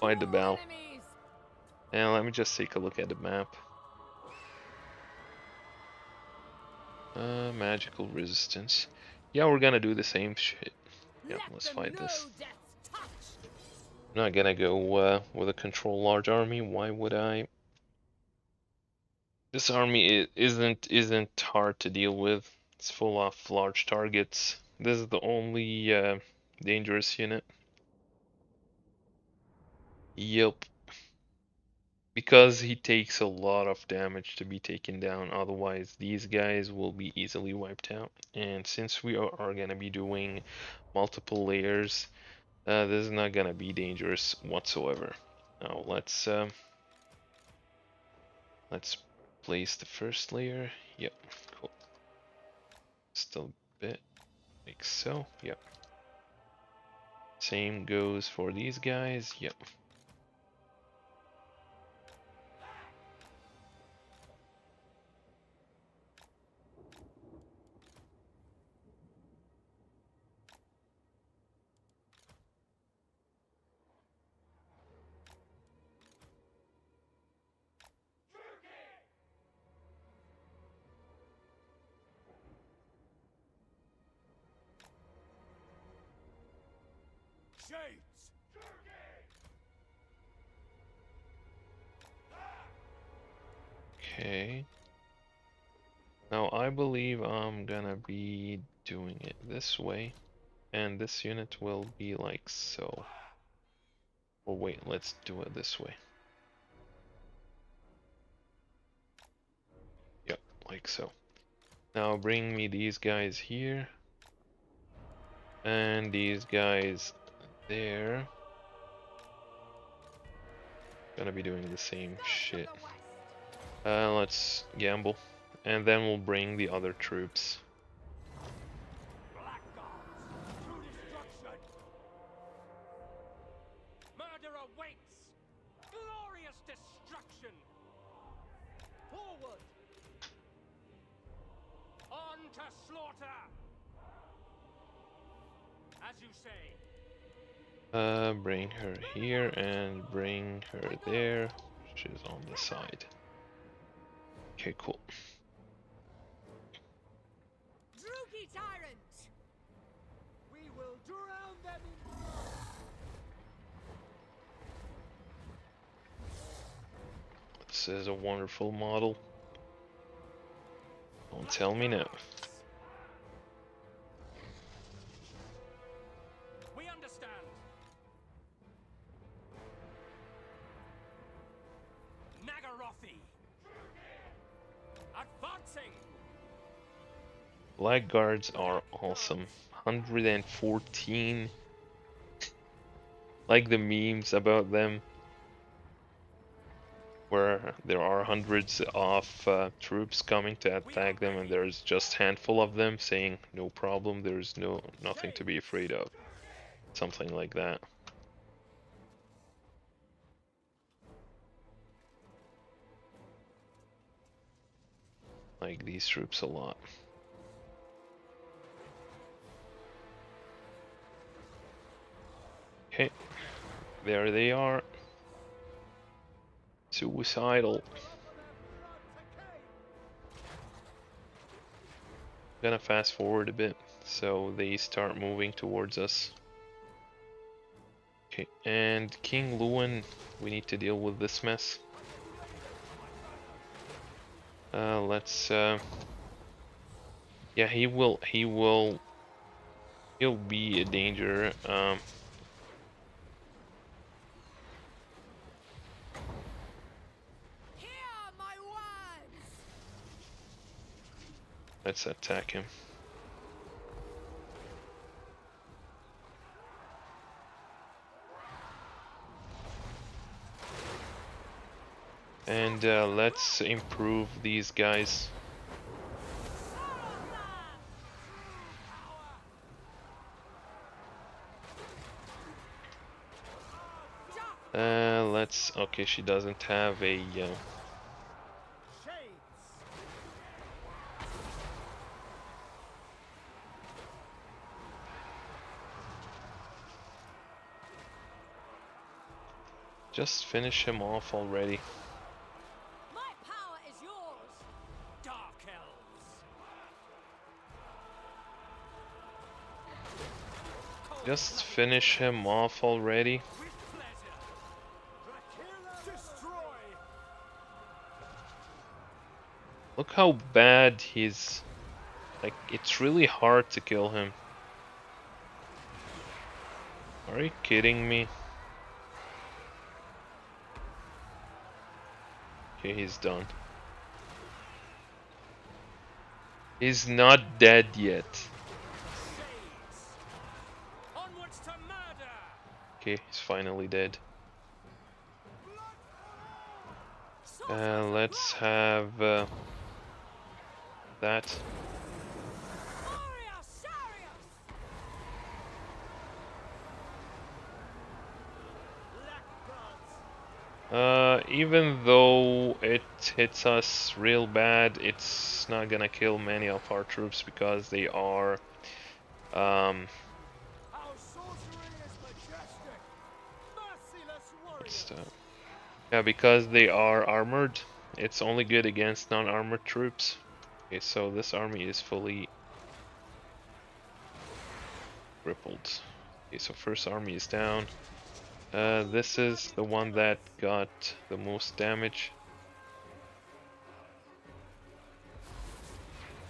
Fight the battle. And let me just take a look at the map. Magical resistance. Yeah, we're gonna do the same shit. Yeah, let's fight this. I'm not gonna go with a control large army. Why would I? This army isn't hard to deal with. It's full of large targets. This is the only dangerous unit. Yep. Because he takes a lot of damage to be taken down, otherwise these guys will be easily wiped out. And since we are gonna be doing multiple layers, this is not gonna be dangerous whatsoever. Now let's place the first layer. Yep, cool. Still a bit like so. Yep, same goes for these guys. Yep, okay. Now I believe I'm gonna be doing it this way, and this unit will be like so. Oh wait, let's do it this way. Yep, like so. Now bring me these guys here and these guys there. Gonna be doing the same shit. Let's gamble, and then we'll bring the other troops. Murder awaits. Glorious destruction. Forward. On to slaughter. As you say. Bring her here and bring her there. She's on the side. Okay, cool. Druki tyrant. We will drown them in. This is a wonderful model. Don't tell me no. Black guards are awesome. 114. Like the memes about them, where there are hundreds of troops coming to attack them, and there's just a handful of them saying, "No problem. There's nothing to be afraid of." Something like that. Like these troops a lot. Okay, there they are. Suicidal. I'm gonna fast forward a bit so they start moving towards us. Okay, and King Lewin, we need to deal with this mess. Yeah, he'll be a danger. Let's attack him. And let's improve these guys. Okay, she doesn't have a... Just finish him off already. My power is yours, Dark Elves. Just finish him off already. Look how bad he's. Like, it's really hard to kill him. Are you kidding me? Okay, he's done. He's not dead yet. Okay, he's finally dead. Let's have that. Even though it hits us real bad, it's not gonna kill many of our troops because they are because they are armored. It's only good against non-armored troops. Okay, so this army is fully crippled. Okay, so first army is down. This is the one that got the most damage.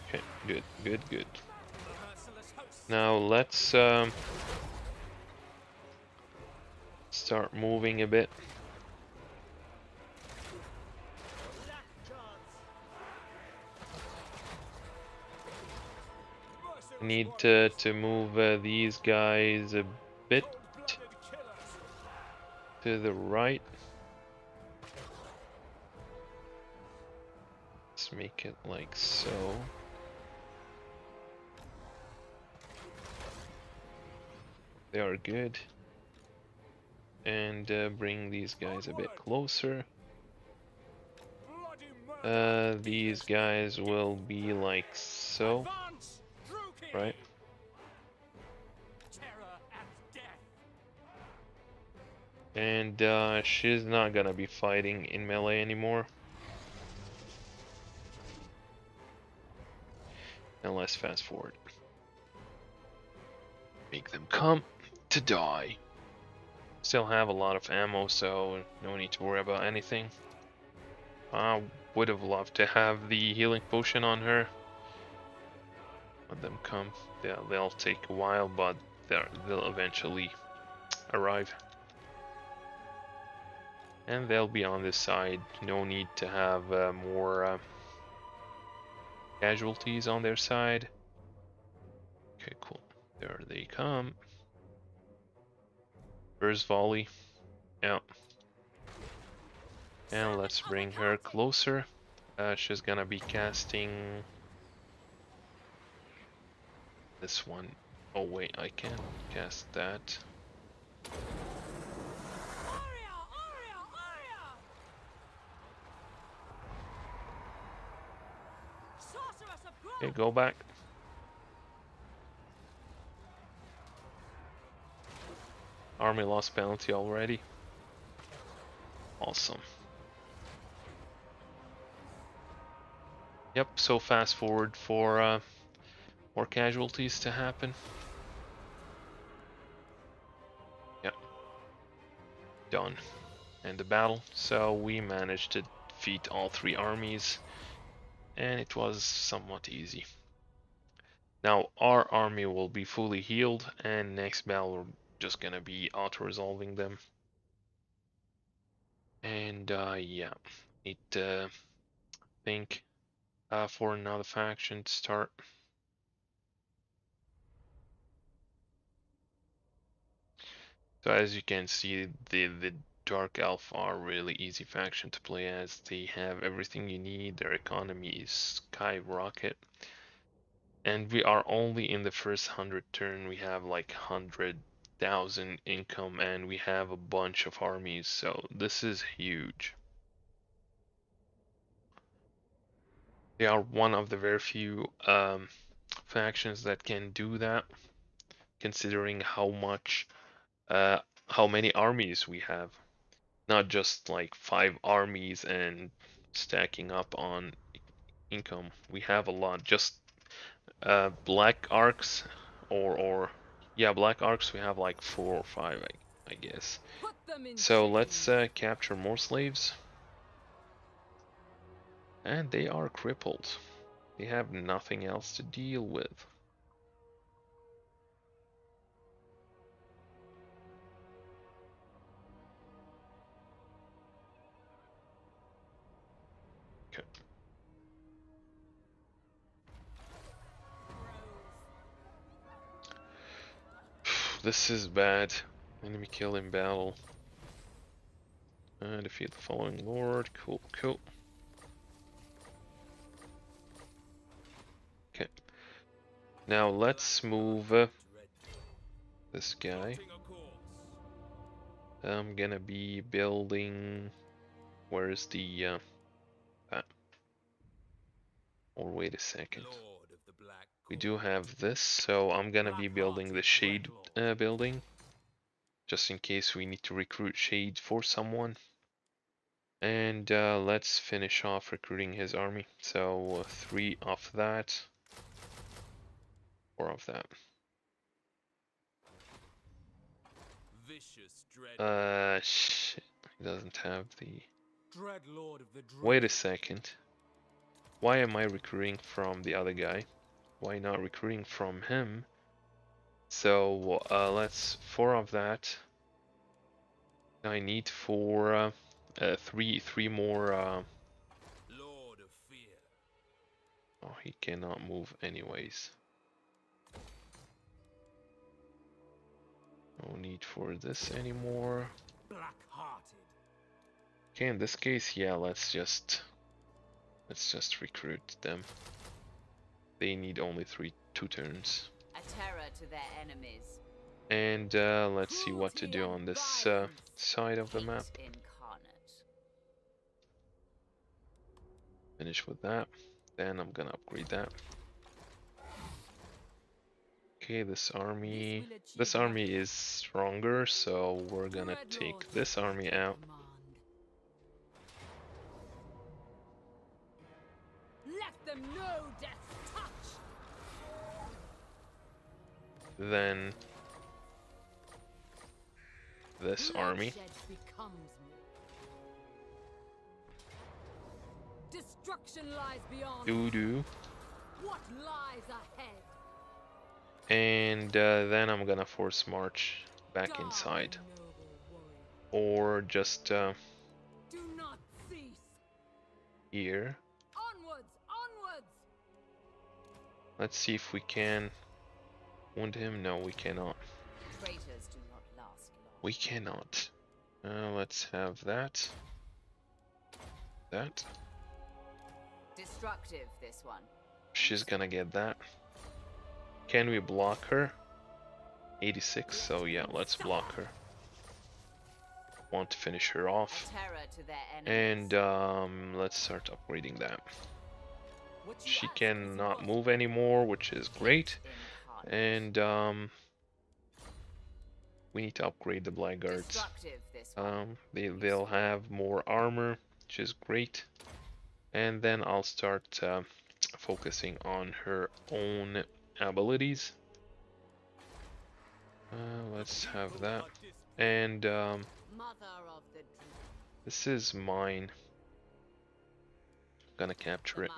Okay, good, good, good. Now let's start moving a bit. Need to move these guys a bit to the right. Let's make it like so. They are good. And bring these guys a bit closer. These guys will be like so. Right? And she's not gonna be fighting in melee anymore. Now let's fast forward. Make them come to die. Still have a lot of ammo, so no need to worry about anything. I would have loved to have the healing potion on her. Let them come. They'll take a while, but they'll eventually arrive. And they'll be on this side. No need to have more casualties on their side. Okay, cool. There they come. First volley. Yeah. And let's bring her closer. She's gonna be casting this one. Oh wait, I can't cast that. Okay, go back. Army loss penalty already. Awesome. Yep, so fast forward for more casualties to happen. Yep. Done. End the battle. So we managed to defeat all three armies. And it was somewhat easy. Now our army will be fully healed, and next battle we're just gonna be auto-resolving them. And yeah, it think for another faction to start. So as you can see, the Dark Elf are really easy faction to play as. They have everything you need, their economy is skyrocket. And we are only in the first 100 turn, we have like 100,000 income and we have a bunch of armies, so this is huge. They are one of the very few factions that can do that, considering how many armies we have. Not just like 5 armies and stacking up on income. We have a lot. Just black arcs or yeah, black arcs we have like 4 or 5, I guess. So let's capture more slaves. And they are crippled. They have nothing else to deal with. This is bad. Enemy kill in battle. Defeat the following lord. Cool, cool. Okay. Now let's move this guy. I'm gonna be building. Where is the? Or wait a second. We do have this, so I'm gonna be building the Shade building, just in case we need to recruit Shade for someone. And let's finish off recruiting his army. So 3 of that, 4 of that. Shit, he doesn't have the. Wait a second. Why am I recruiting from the other guy? Why not recruiting from him? So let's 4 of that. I need 4, three more. Lord of Fear. Oh, he cannot move anyways. No need for this anymore. Black-hearted. Okay, in this case, yeah, let's just recruit them. They need only 2 turns. A terror to their enemies. And let's see what to do on this side of the map. Finish with that. Then I'm gonna upgrade that. Okay, this army is stronger, so we're gonna take this army out. No death touch. Then this army. Destruction lies beyond. Doo-doo. What lies ahead? And then I'm gonna force march back inside, or just here. Onwards, onwards. Let's see if we can wound him. No, we cannot. Traitors do not last long. We cannot. Let's have that. That. Destructive, this one. She's gonna get that. Can we block her? 86, so yeah, let's block her. Want to finish her off. And let's start upgrading that. She cannot move anymore, which is great. And we need to upgrade the Blackguards. They'll have more armor, which is great. And then I'll start focusing on her own abilities. Let's have that. And this is mine. I'm gonna capture it.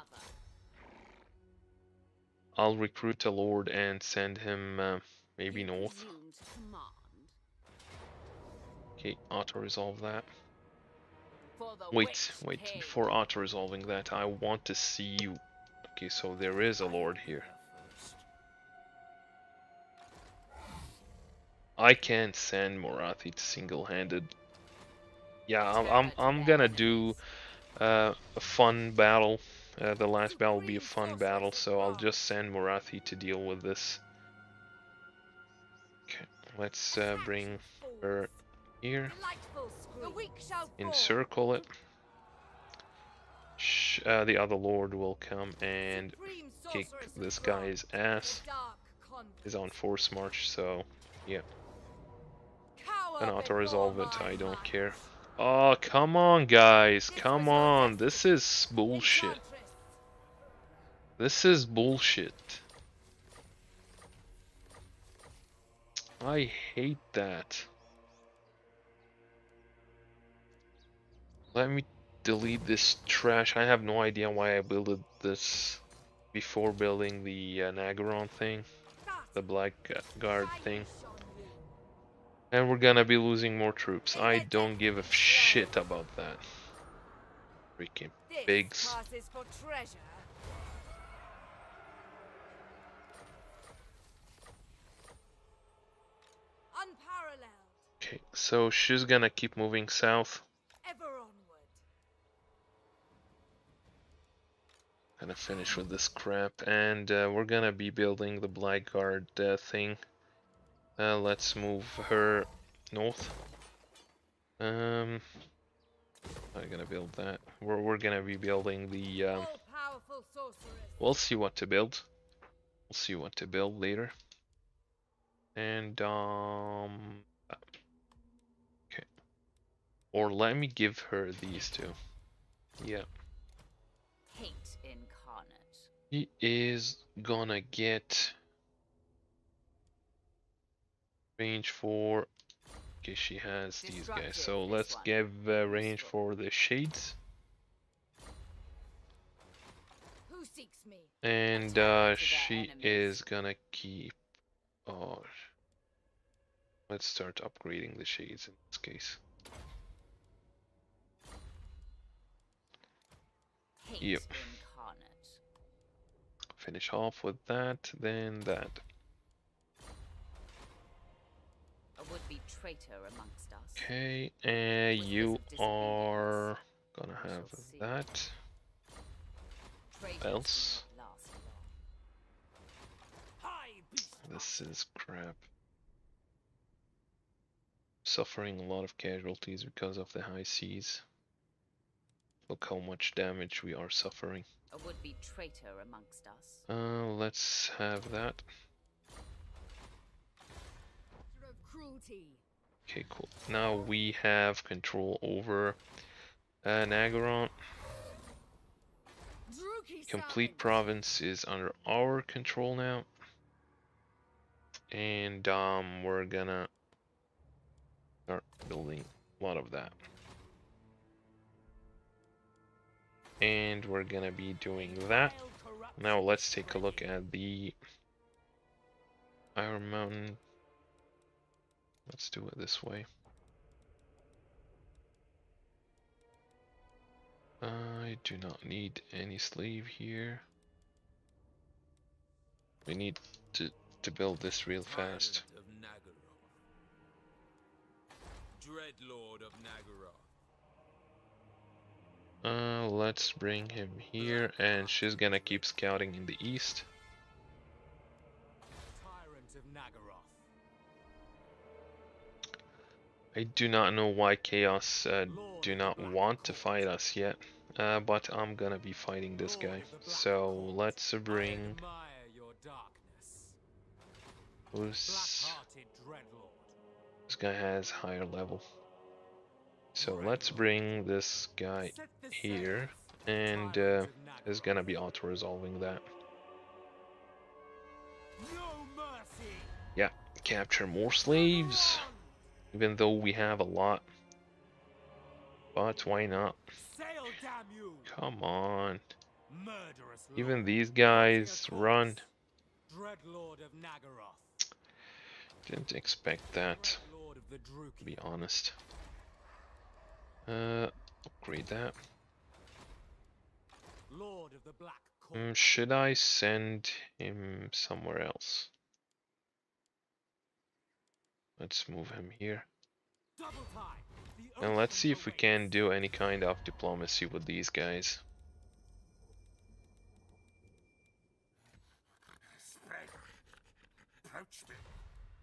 I'll recruit a lord and send him maybe north. Okay, auto-resolve that. Wait, wait, before auto-resolving that, I want to see you. Okay, so there is a lord here. I can't send Morathi single-handed. Yeah, I'm gonna do a fun battle. The last battle will be a fun battle, so I'll just send Morathi to deal with this. Okay, let's bring her here. Encircle it. The other lord will come and kick this guy's ass. He's on force march, so yeah. And auto-resolve it, I don't care. Oh, come on, guys. Come on. This is bullshit. This is bullshit. I hate that. Let me delete this trash. I have no idea why I built this before building the Naggaroth thing. The Blackguard thing. And we're gonna be losing more troops. I don't give a shit about that. Freaking pigs. Okay, so she's gonna keep moving south. Gonna finish with this crap, and we're gonna be building the Blackguard thing. Let's move her north. I'm gonna build that. We're gonna be building the. We'll see what to build. We'll see what to build later. And okay. Or let me give her these two. Yeah. Hate incarnate. He is gonna get. Range for, okay, she has these guys, so let's give range for the shades. Who seeks me? And she is gonna keep, oh, let's start upgrading the shades in this case. Yep. Finish off with that, then that. Would be traitor amongst us. Okay, you are gonna have that. What else? This is crap. Suffering a lot of casualties because of the high seas. Look how much damage we are suffering. A would be traitor amongst us. Let's have that. Okay, cool. Now we have control over Naggaroth. Complete province is under our control now. And we're gonna start building a lot of that. And we're gonna be doing that. Now let's take a look at the Iron Mountain. Let's do it this way. I do not need any slave here. We need to build this real fast. Tyrant of Naggaroth. Dreadlord of Naggaroth. Let's bring him here, and she's gonna keep scouting in the east. Tyrant of Naggaroth. I do not know why Chaos do not want to fight us yet, but I'm gonna be fighting this guy. So let's bring who's... This guy has higher level. So let's bring this guy here, and is gonna be auto-resolving that. Yeah, capture more slaves, even though we have a lot. But why not? Come on. Even these guys run. Didn't expect that, to be honest. Upgrade that. Lord of the Black Court. Should I send him somewhere else? Let's move him here. And let's see if we can do any kind of diplomacy with these guys.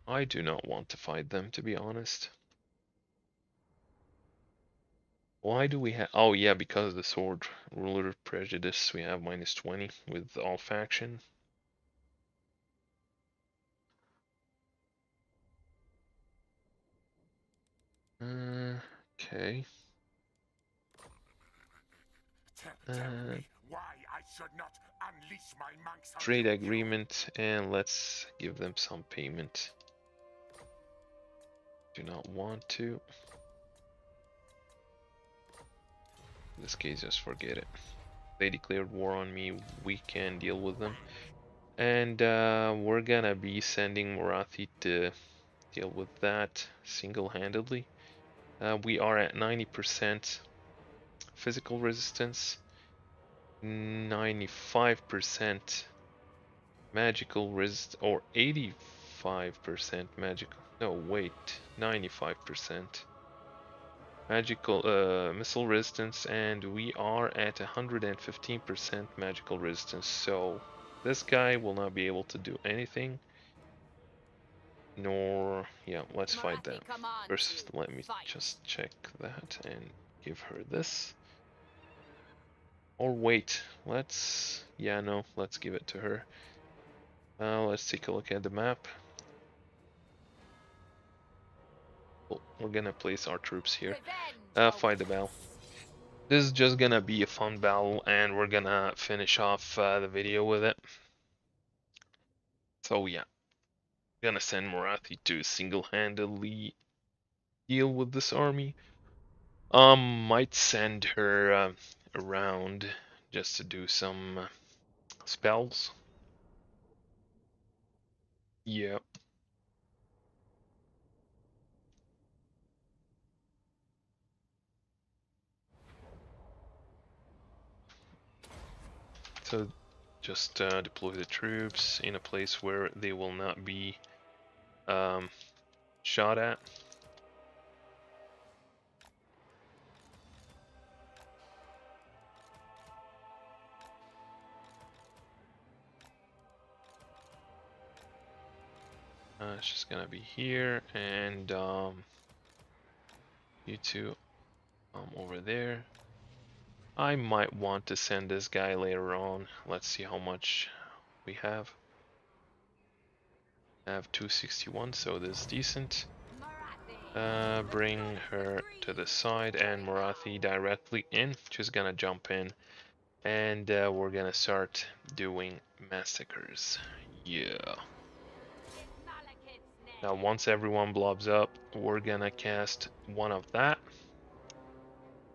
I do not want to fight them, to be honest. Why do we have... Oh yeah, because of the sword. Ruler of Prejudice, we have -20 with all faction. Okay. Tell me why I should not unleash my monks. Trade agreement, and let's give them some payment. Do not want to. In this case, just forget it. They declared war on me, we can deal with them. And we're gonna be sending Morathi to deal with that single-handedly. We are at 90% physical resistance, 95% magical resist, or 85% magical, no wait, 95%. Magical missile resistance, and we are at 115% magical resistance, so this guy will not be able to do anything. Nor, yeah, let's fight them. First, let me just check that and give her this. Or wait, let's, yeah, no, let's give it to her. Let's take a look at the map. We're gonna place our troops here, fight the battle. This is just gonna be a fun battle, and we're gonna finish off the video with it. So yeah, I'm gonna send Morathi to single-handedly deal with this army. Might send her around just to do some spells. Yeah. So just deploy the troops in a place where they will not be shot at. It's just gonna be here, and you two over there. I might want to send this guy later on. Let's see how much we have. I have 261, so this is decent. Bring her to the side, and Morathi directly in. She's gonna jump in, and we're gonna start doing massacres. Yeah. Now once everyone blobs up, we're gonna cast one of that.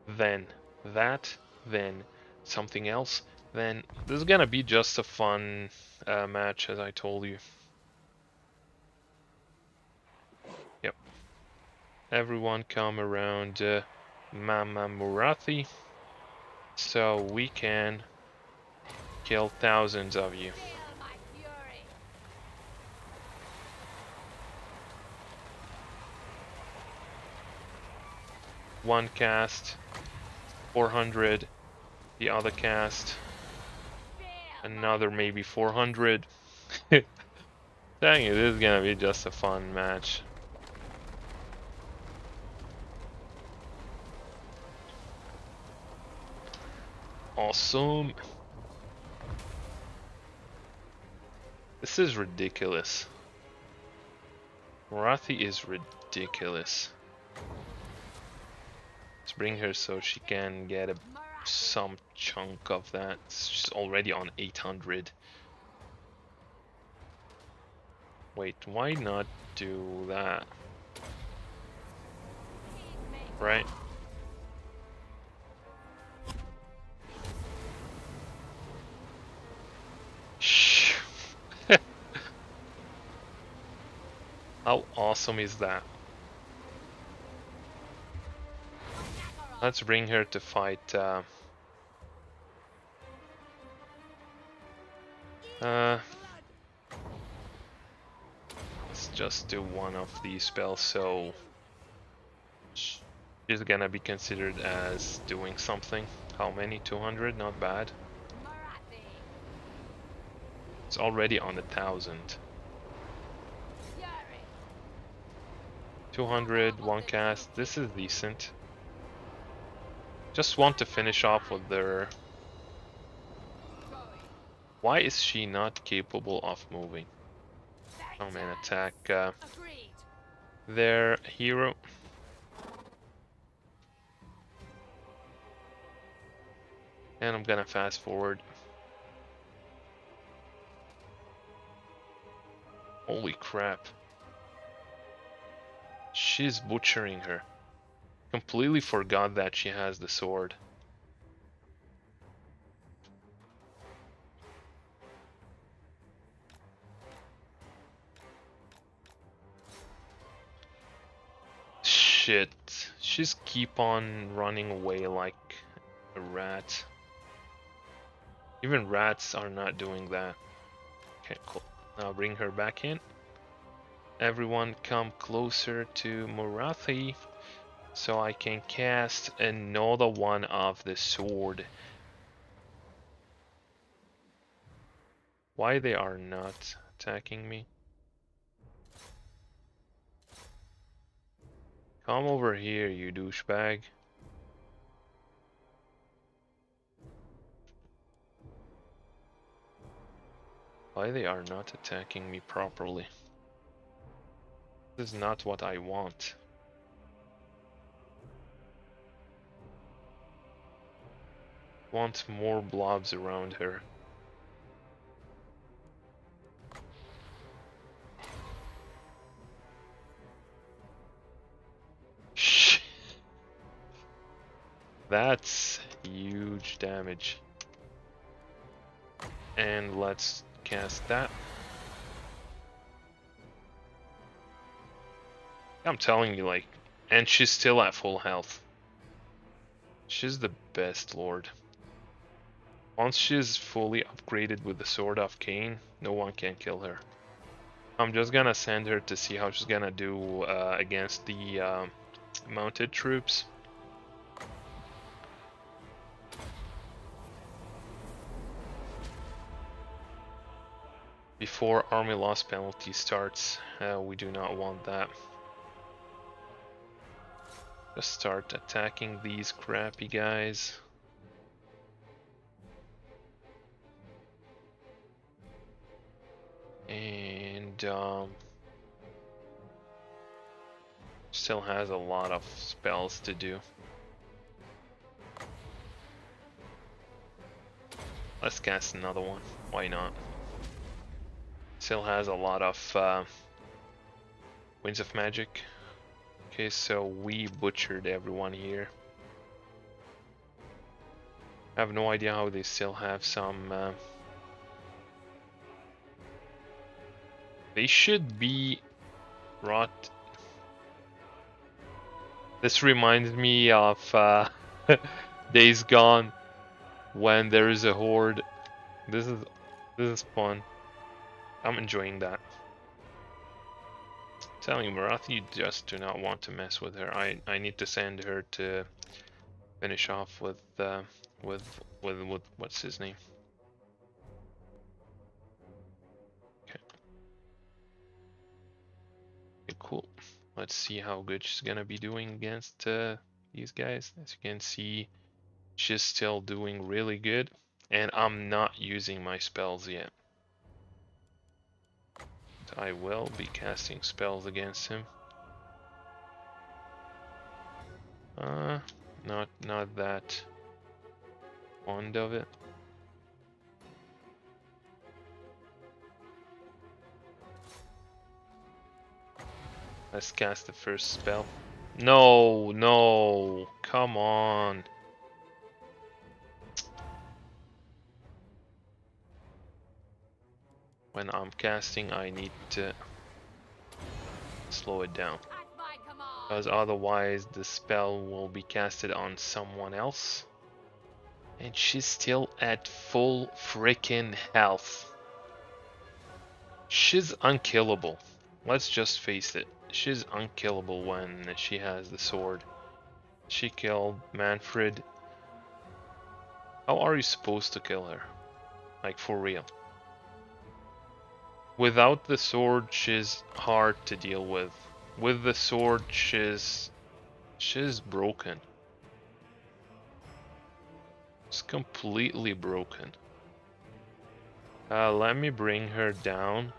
Then that, then something else, then this is gonna be just a fun match, as I told you. Yep, everyone come around Mama Morathi, so we can kill thousands of you. One cast 400, the other cast another maybe 400. Dang it, this is gonna be just a fun match. Awesome. This is ridiculous. Morathi is ridiculous. Let's bring her so she can get some chunk of that. She's already on 800. Wait, why not do that? Right? How awesome is that? Let's bring her to fight let's just do one of these spells so she's gonna be considered as doing something. How many? 200? Not bad. It's already on 1,000. 200, one cast, this is decent. Just want to finish off with their... Why is she not capable of moving? Oh man, attack their hero. And I'm gonna fast forward. Holy crap. She's butchering her. Completely forgot that she has the sword. Shit. She's keep on running away like a rat. Even rats are not doing that. Okay, cool. Now bring her back in. Everyone come closer to Morathi so I can cast another one of the sword. Why they are not attacking me? Come over here, you douchebag. Why they are not attacking me properly? This is not what I want. Want more blobs around her. Shh. That's huge damage. And let's cast that. I'm telling you, like, and she's still at full health. She's the best lord. Once she's fully upgraded with the Sword of Khaine, no one can kill her. I'm just gonna send her to see how she's gonna do against the mounted troops. Before army loss penalty starts, we do not want that. Just start attacking these crappy guys. And still has a lot of spells to do. Let's cast another one. Why not? Still has a lot of Winds of Magic. Okay, so we butchered everyone here. I have no idea how they still have some... They should be rot. This reminds me of Days Gone. when there is a horde. This is fun. I'm enjoying that. I'm telling you, Morathi, just do not want to mess with her. I need to send her to finish off with what's his name. Okay. Okay, cool. Let's see how good she's gonna be doing against these guys. As you can see, she's still doing really good, and I'm not using my spells yet. But I will be casting spells against him. Not that fond of it. Let's cast the first spell. No, no, come on. When I'm casting, I need to slow it down, because otherwise the spell will be casted on someone else. And she's still at full freaking health. She's unkillable. Let's just face it. She's unkillable when she has the sword. She killed Manfred. How are you supposed to kill her? Like, for real. Without the sword, she's hard to deal with. With the sword, she's broken. She's completely broken. Let me bring her down.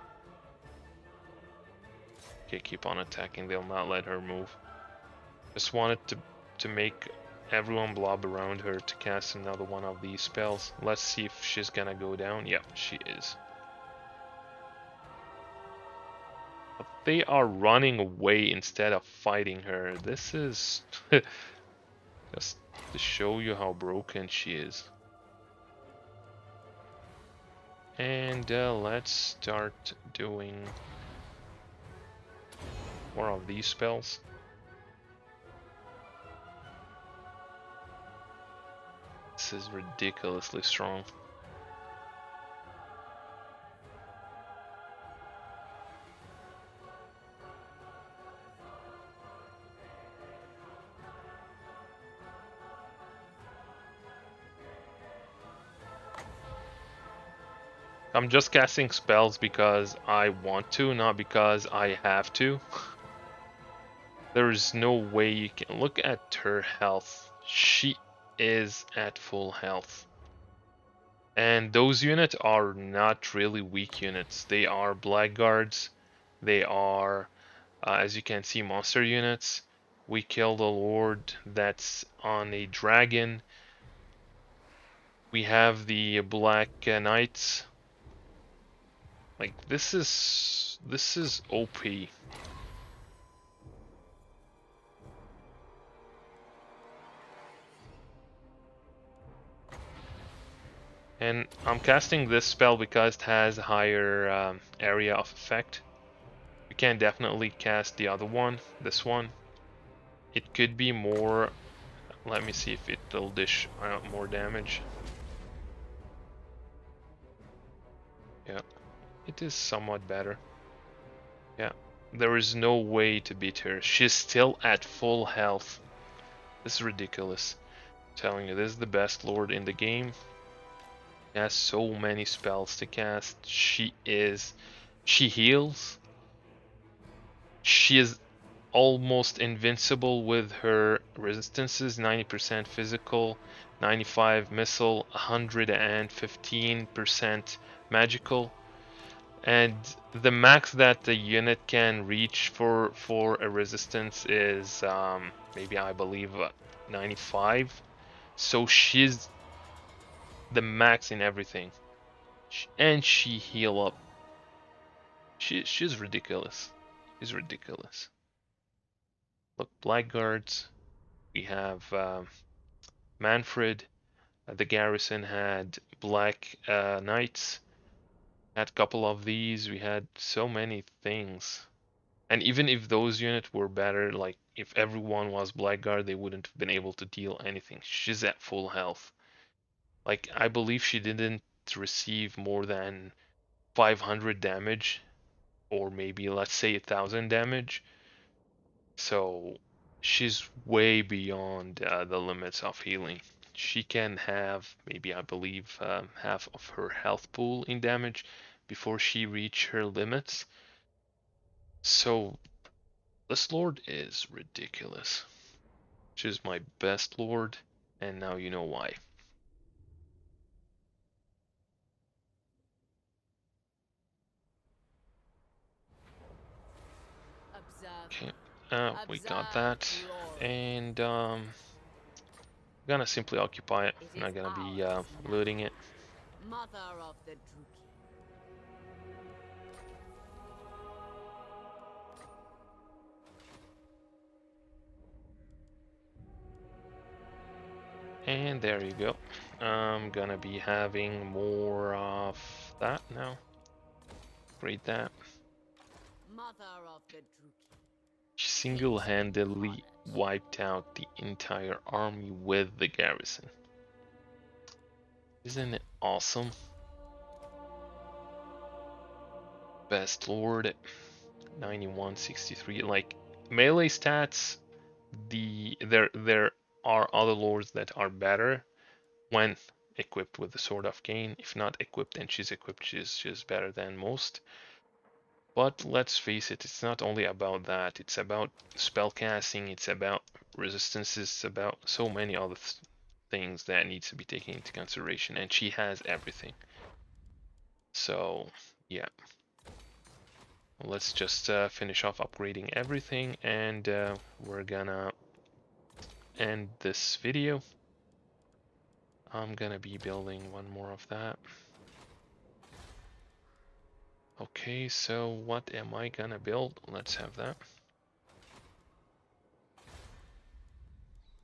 Okay, keep on attacking. They'll not let her move. Just wanted to make everyone blob around her to cast another one of these spells. Let's see if she's gonna go down. Yep, she is. But they are running away instead of fighting her. This is just to show you how broken she is. And let's start doing more of these spells. This is ridiculously strong. I'm just casting spells because I want to, not because I have to. There is no way you can look at her health. She is at full health. And those units are not really weak units. They are blackguards. They are, as you can see, monster units. We killed a lord that's on a dragon. We have the black knights. Like, this is OP. And I'm casting this spell because it has higher area of effect. We can definitely cast the other one, this one. It could be more. Let me see if it'll dish out more damage. Yeah, it is somewhat better. Yeah, there is no way to beat her. She's still at full health. This is ridiculous. I'm telling you, this is the best lord in the game. Has so many spells to cast. She heals. She is almost invincible with her resistances: 90% physical, 95 missile, 115% magical. And the max that the unit can reach for a resistance is maybe, I believe, 95. So she's the max in everything, and she heal up. She's ridiculous. She's ridiculous. Look, blackguards. We have Manfred. The garrison had black knights. Had a couple of these. We had so many things. And even if those units were better, like if everyone was blackguard, they wouldn't have been able to deal anything. She's at full health. Like, I believe she didn't receive more than 500 damage, or maybe let's say 1,000 damage. So she's way beyond the limits of healing. She can have maybe, I believe, half of her health pool in damage before she reaches her limits. So this lord is ridiculous. She's my best lord, and now you know why. Okay, we got that, and I'm gonna simply occupy it. I'm not gonna be looting it. Mother of the Druki. And there you go. I'm gonna be having more of that now. Read that. Mother of the Druki. She single-handedly wiped out the entire army with the garrison. Isn't it awesome? Best lord, 9163. Like, melee stats, there are other lords that are better when equipped with the Sword of Khaine. If not equipped and she's equipped, she's better than most. But let's face it, it's not only about that. It's about spellcasting, it's about resistances, it's about so many other things that needs to be taken into consideration, and she has everything. So, yeah. Let's just finish off upgrading everything, and we're gonna end this video. I'm gonna be building one more of that. Okay, so what am I gonna build? Let's have that.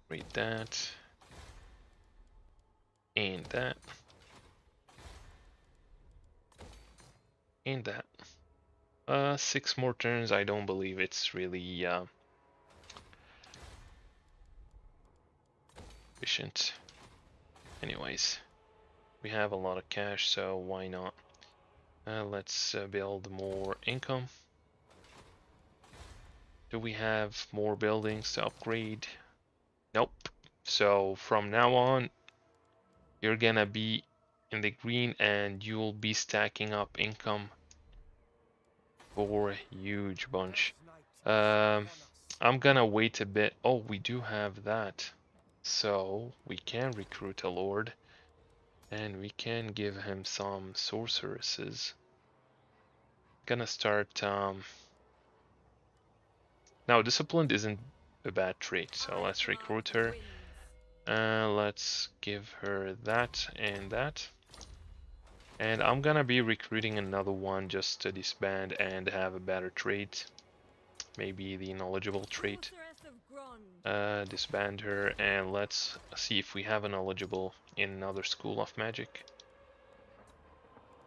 Read that. And that. And that. 6 more turns, I don't believe it's really efficient. Anyways, we have a lot of cash, so why not? Let's build more income. Do we have more buildings to upgrade? Nope. So from now on, you're gonna be in the green and you'll be stacking up income for a huge bunch. I'm gonna wait a bit. Oh, we do have that. So we can recruit a lord. And we can give him some sorceresses. Gonna start... Now, disciplined isn't a bad trait, so let's recruit her. Let's give her that and that. And I'm gonna be recruiting another one just to disband and have a better trait. Maybe the knowledgeable trait. Disband her, and let's see if we have an eligible in another school of magic.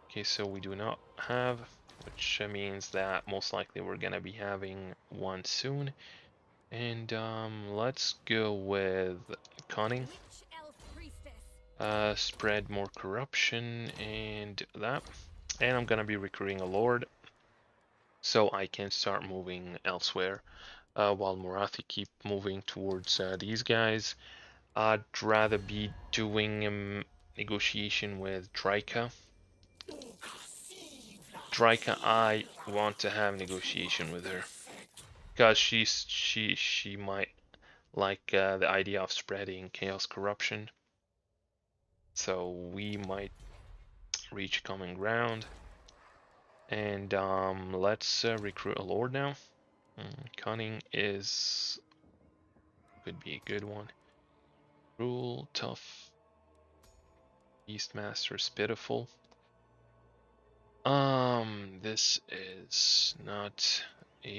Okay, so we do not have, which means that most likely we're gonna be having one soon. And let's go with cunning. Spread more corruption and that. And I'm gonna be recruiting a lord, so I can start moving elsewhere. While Morathi keep moving towards these guys. I'd rather be doing negotiation with Draika. Draika, I want to have negotiation with her, because she might like the idea of spreading chaos corruption. So we might reach common ground. And let's recruit a lord now. Cunning could be a good one. Rule, tough. Beastmaster's pitiful. This is not a...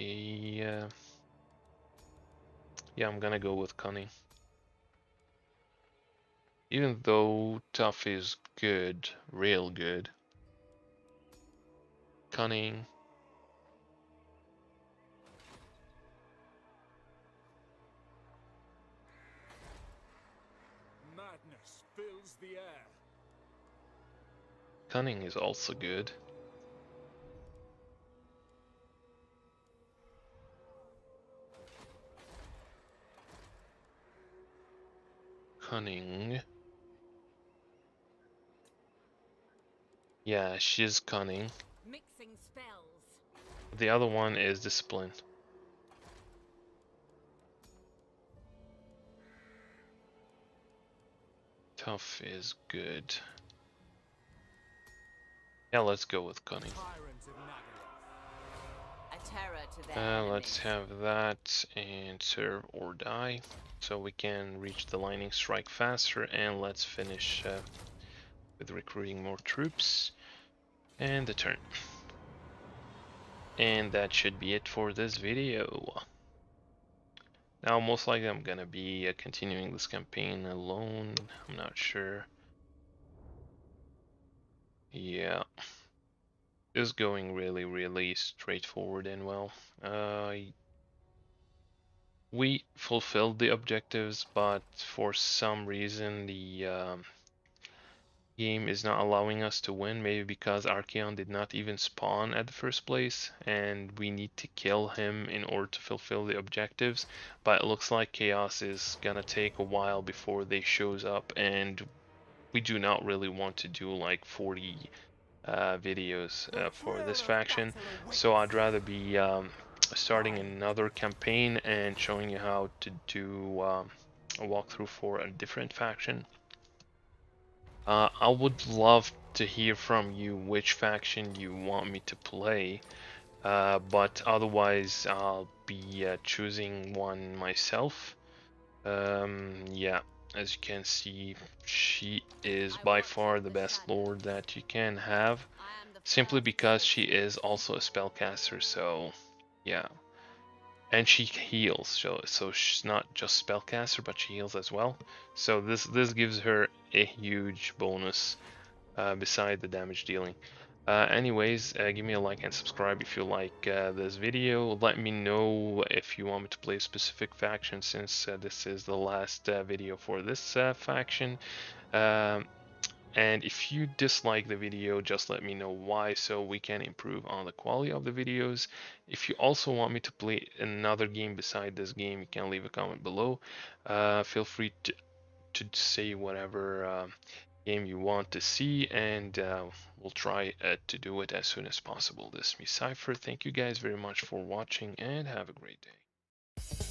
yeah, I'm gonna go with cunning. Even though tough is good, real good. Cunning. Cunning is also good. Cunning. Yeah, she is cunning. Mixing spells. The other one is discipline. Tough is good. Yeah, let's go with cunning. Let's have that and serve or die, so we can reach the lightning strike faster. And let's finish with recruiting more troops and the turn. And that should be it for this video. Now most likely I'm gonna be continuing this campaign alone. I'm not sure. Yeah, is going really straightforward and well. We fulfilled the objectives, but for some reason the game is not allowing us to win. Maybe because Archaeon did not even spawn at the first place, and we need to kill him in order to fulfill the objectives. But it looks like Chaos is gonna take a while before they shows up, and we do not really want to do like 40 videos for this faction, so I'd rather be starting another campaign and showing you how to do a walkthrough for a different faction. I would love to hear from you which faction you want me to play, but otherwise I'll be choosing one myself. Yeah, as you can see, she is by far the best lord that you can have, simply because she is also a spellcaster. So yeah, and she heals, so she's not just spellcaster, but she heals as well. So this gives her a huge bonus beside the damage dealing. Anyways, give me a like and subscribe if you like this video. Let me know if you want me to play a specific faction, since this is the last video for this faction. And if you dislike the video, just let me know why, so we can improve on the quality of the videos. If you also want me to play another game beside this game, you can leave a comment below. Feel free to say whatever game you want to see, and we'll try to do it as soon as possible. This is me, Cipher. Thank you guys very much for watching, and have a great day.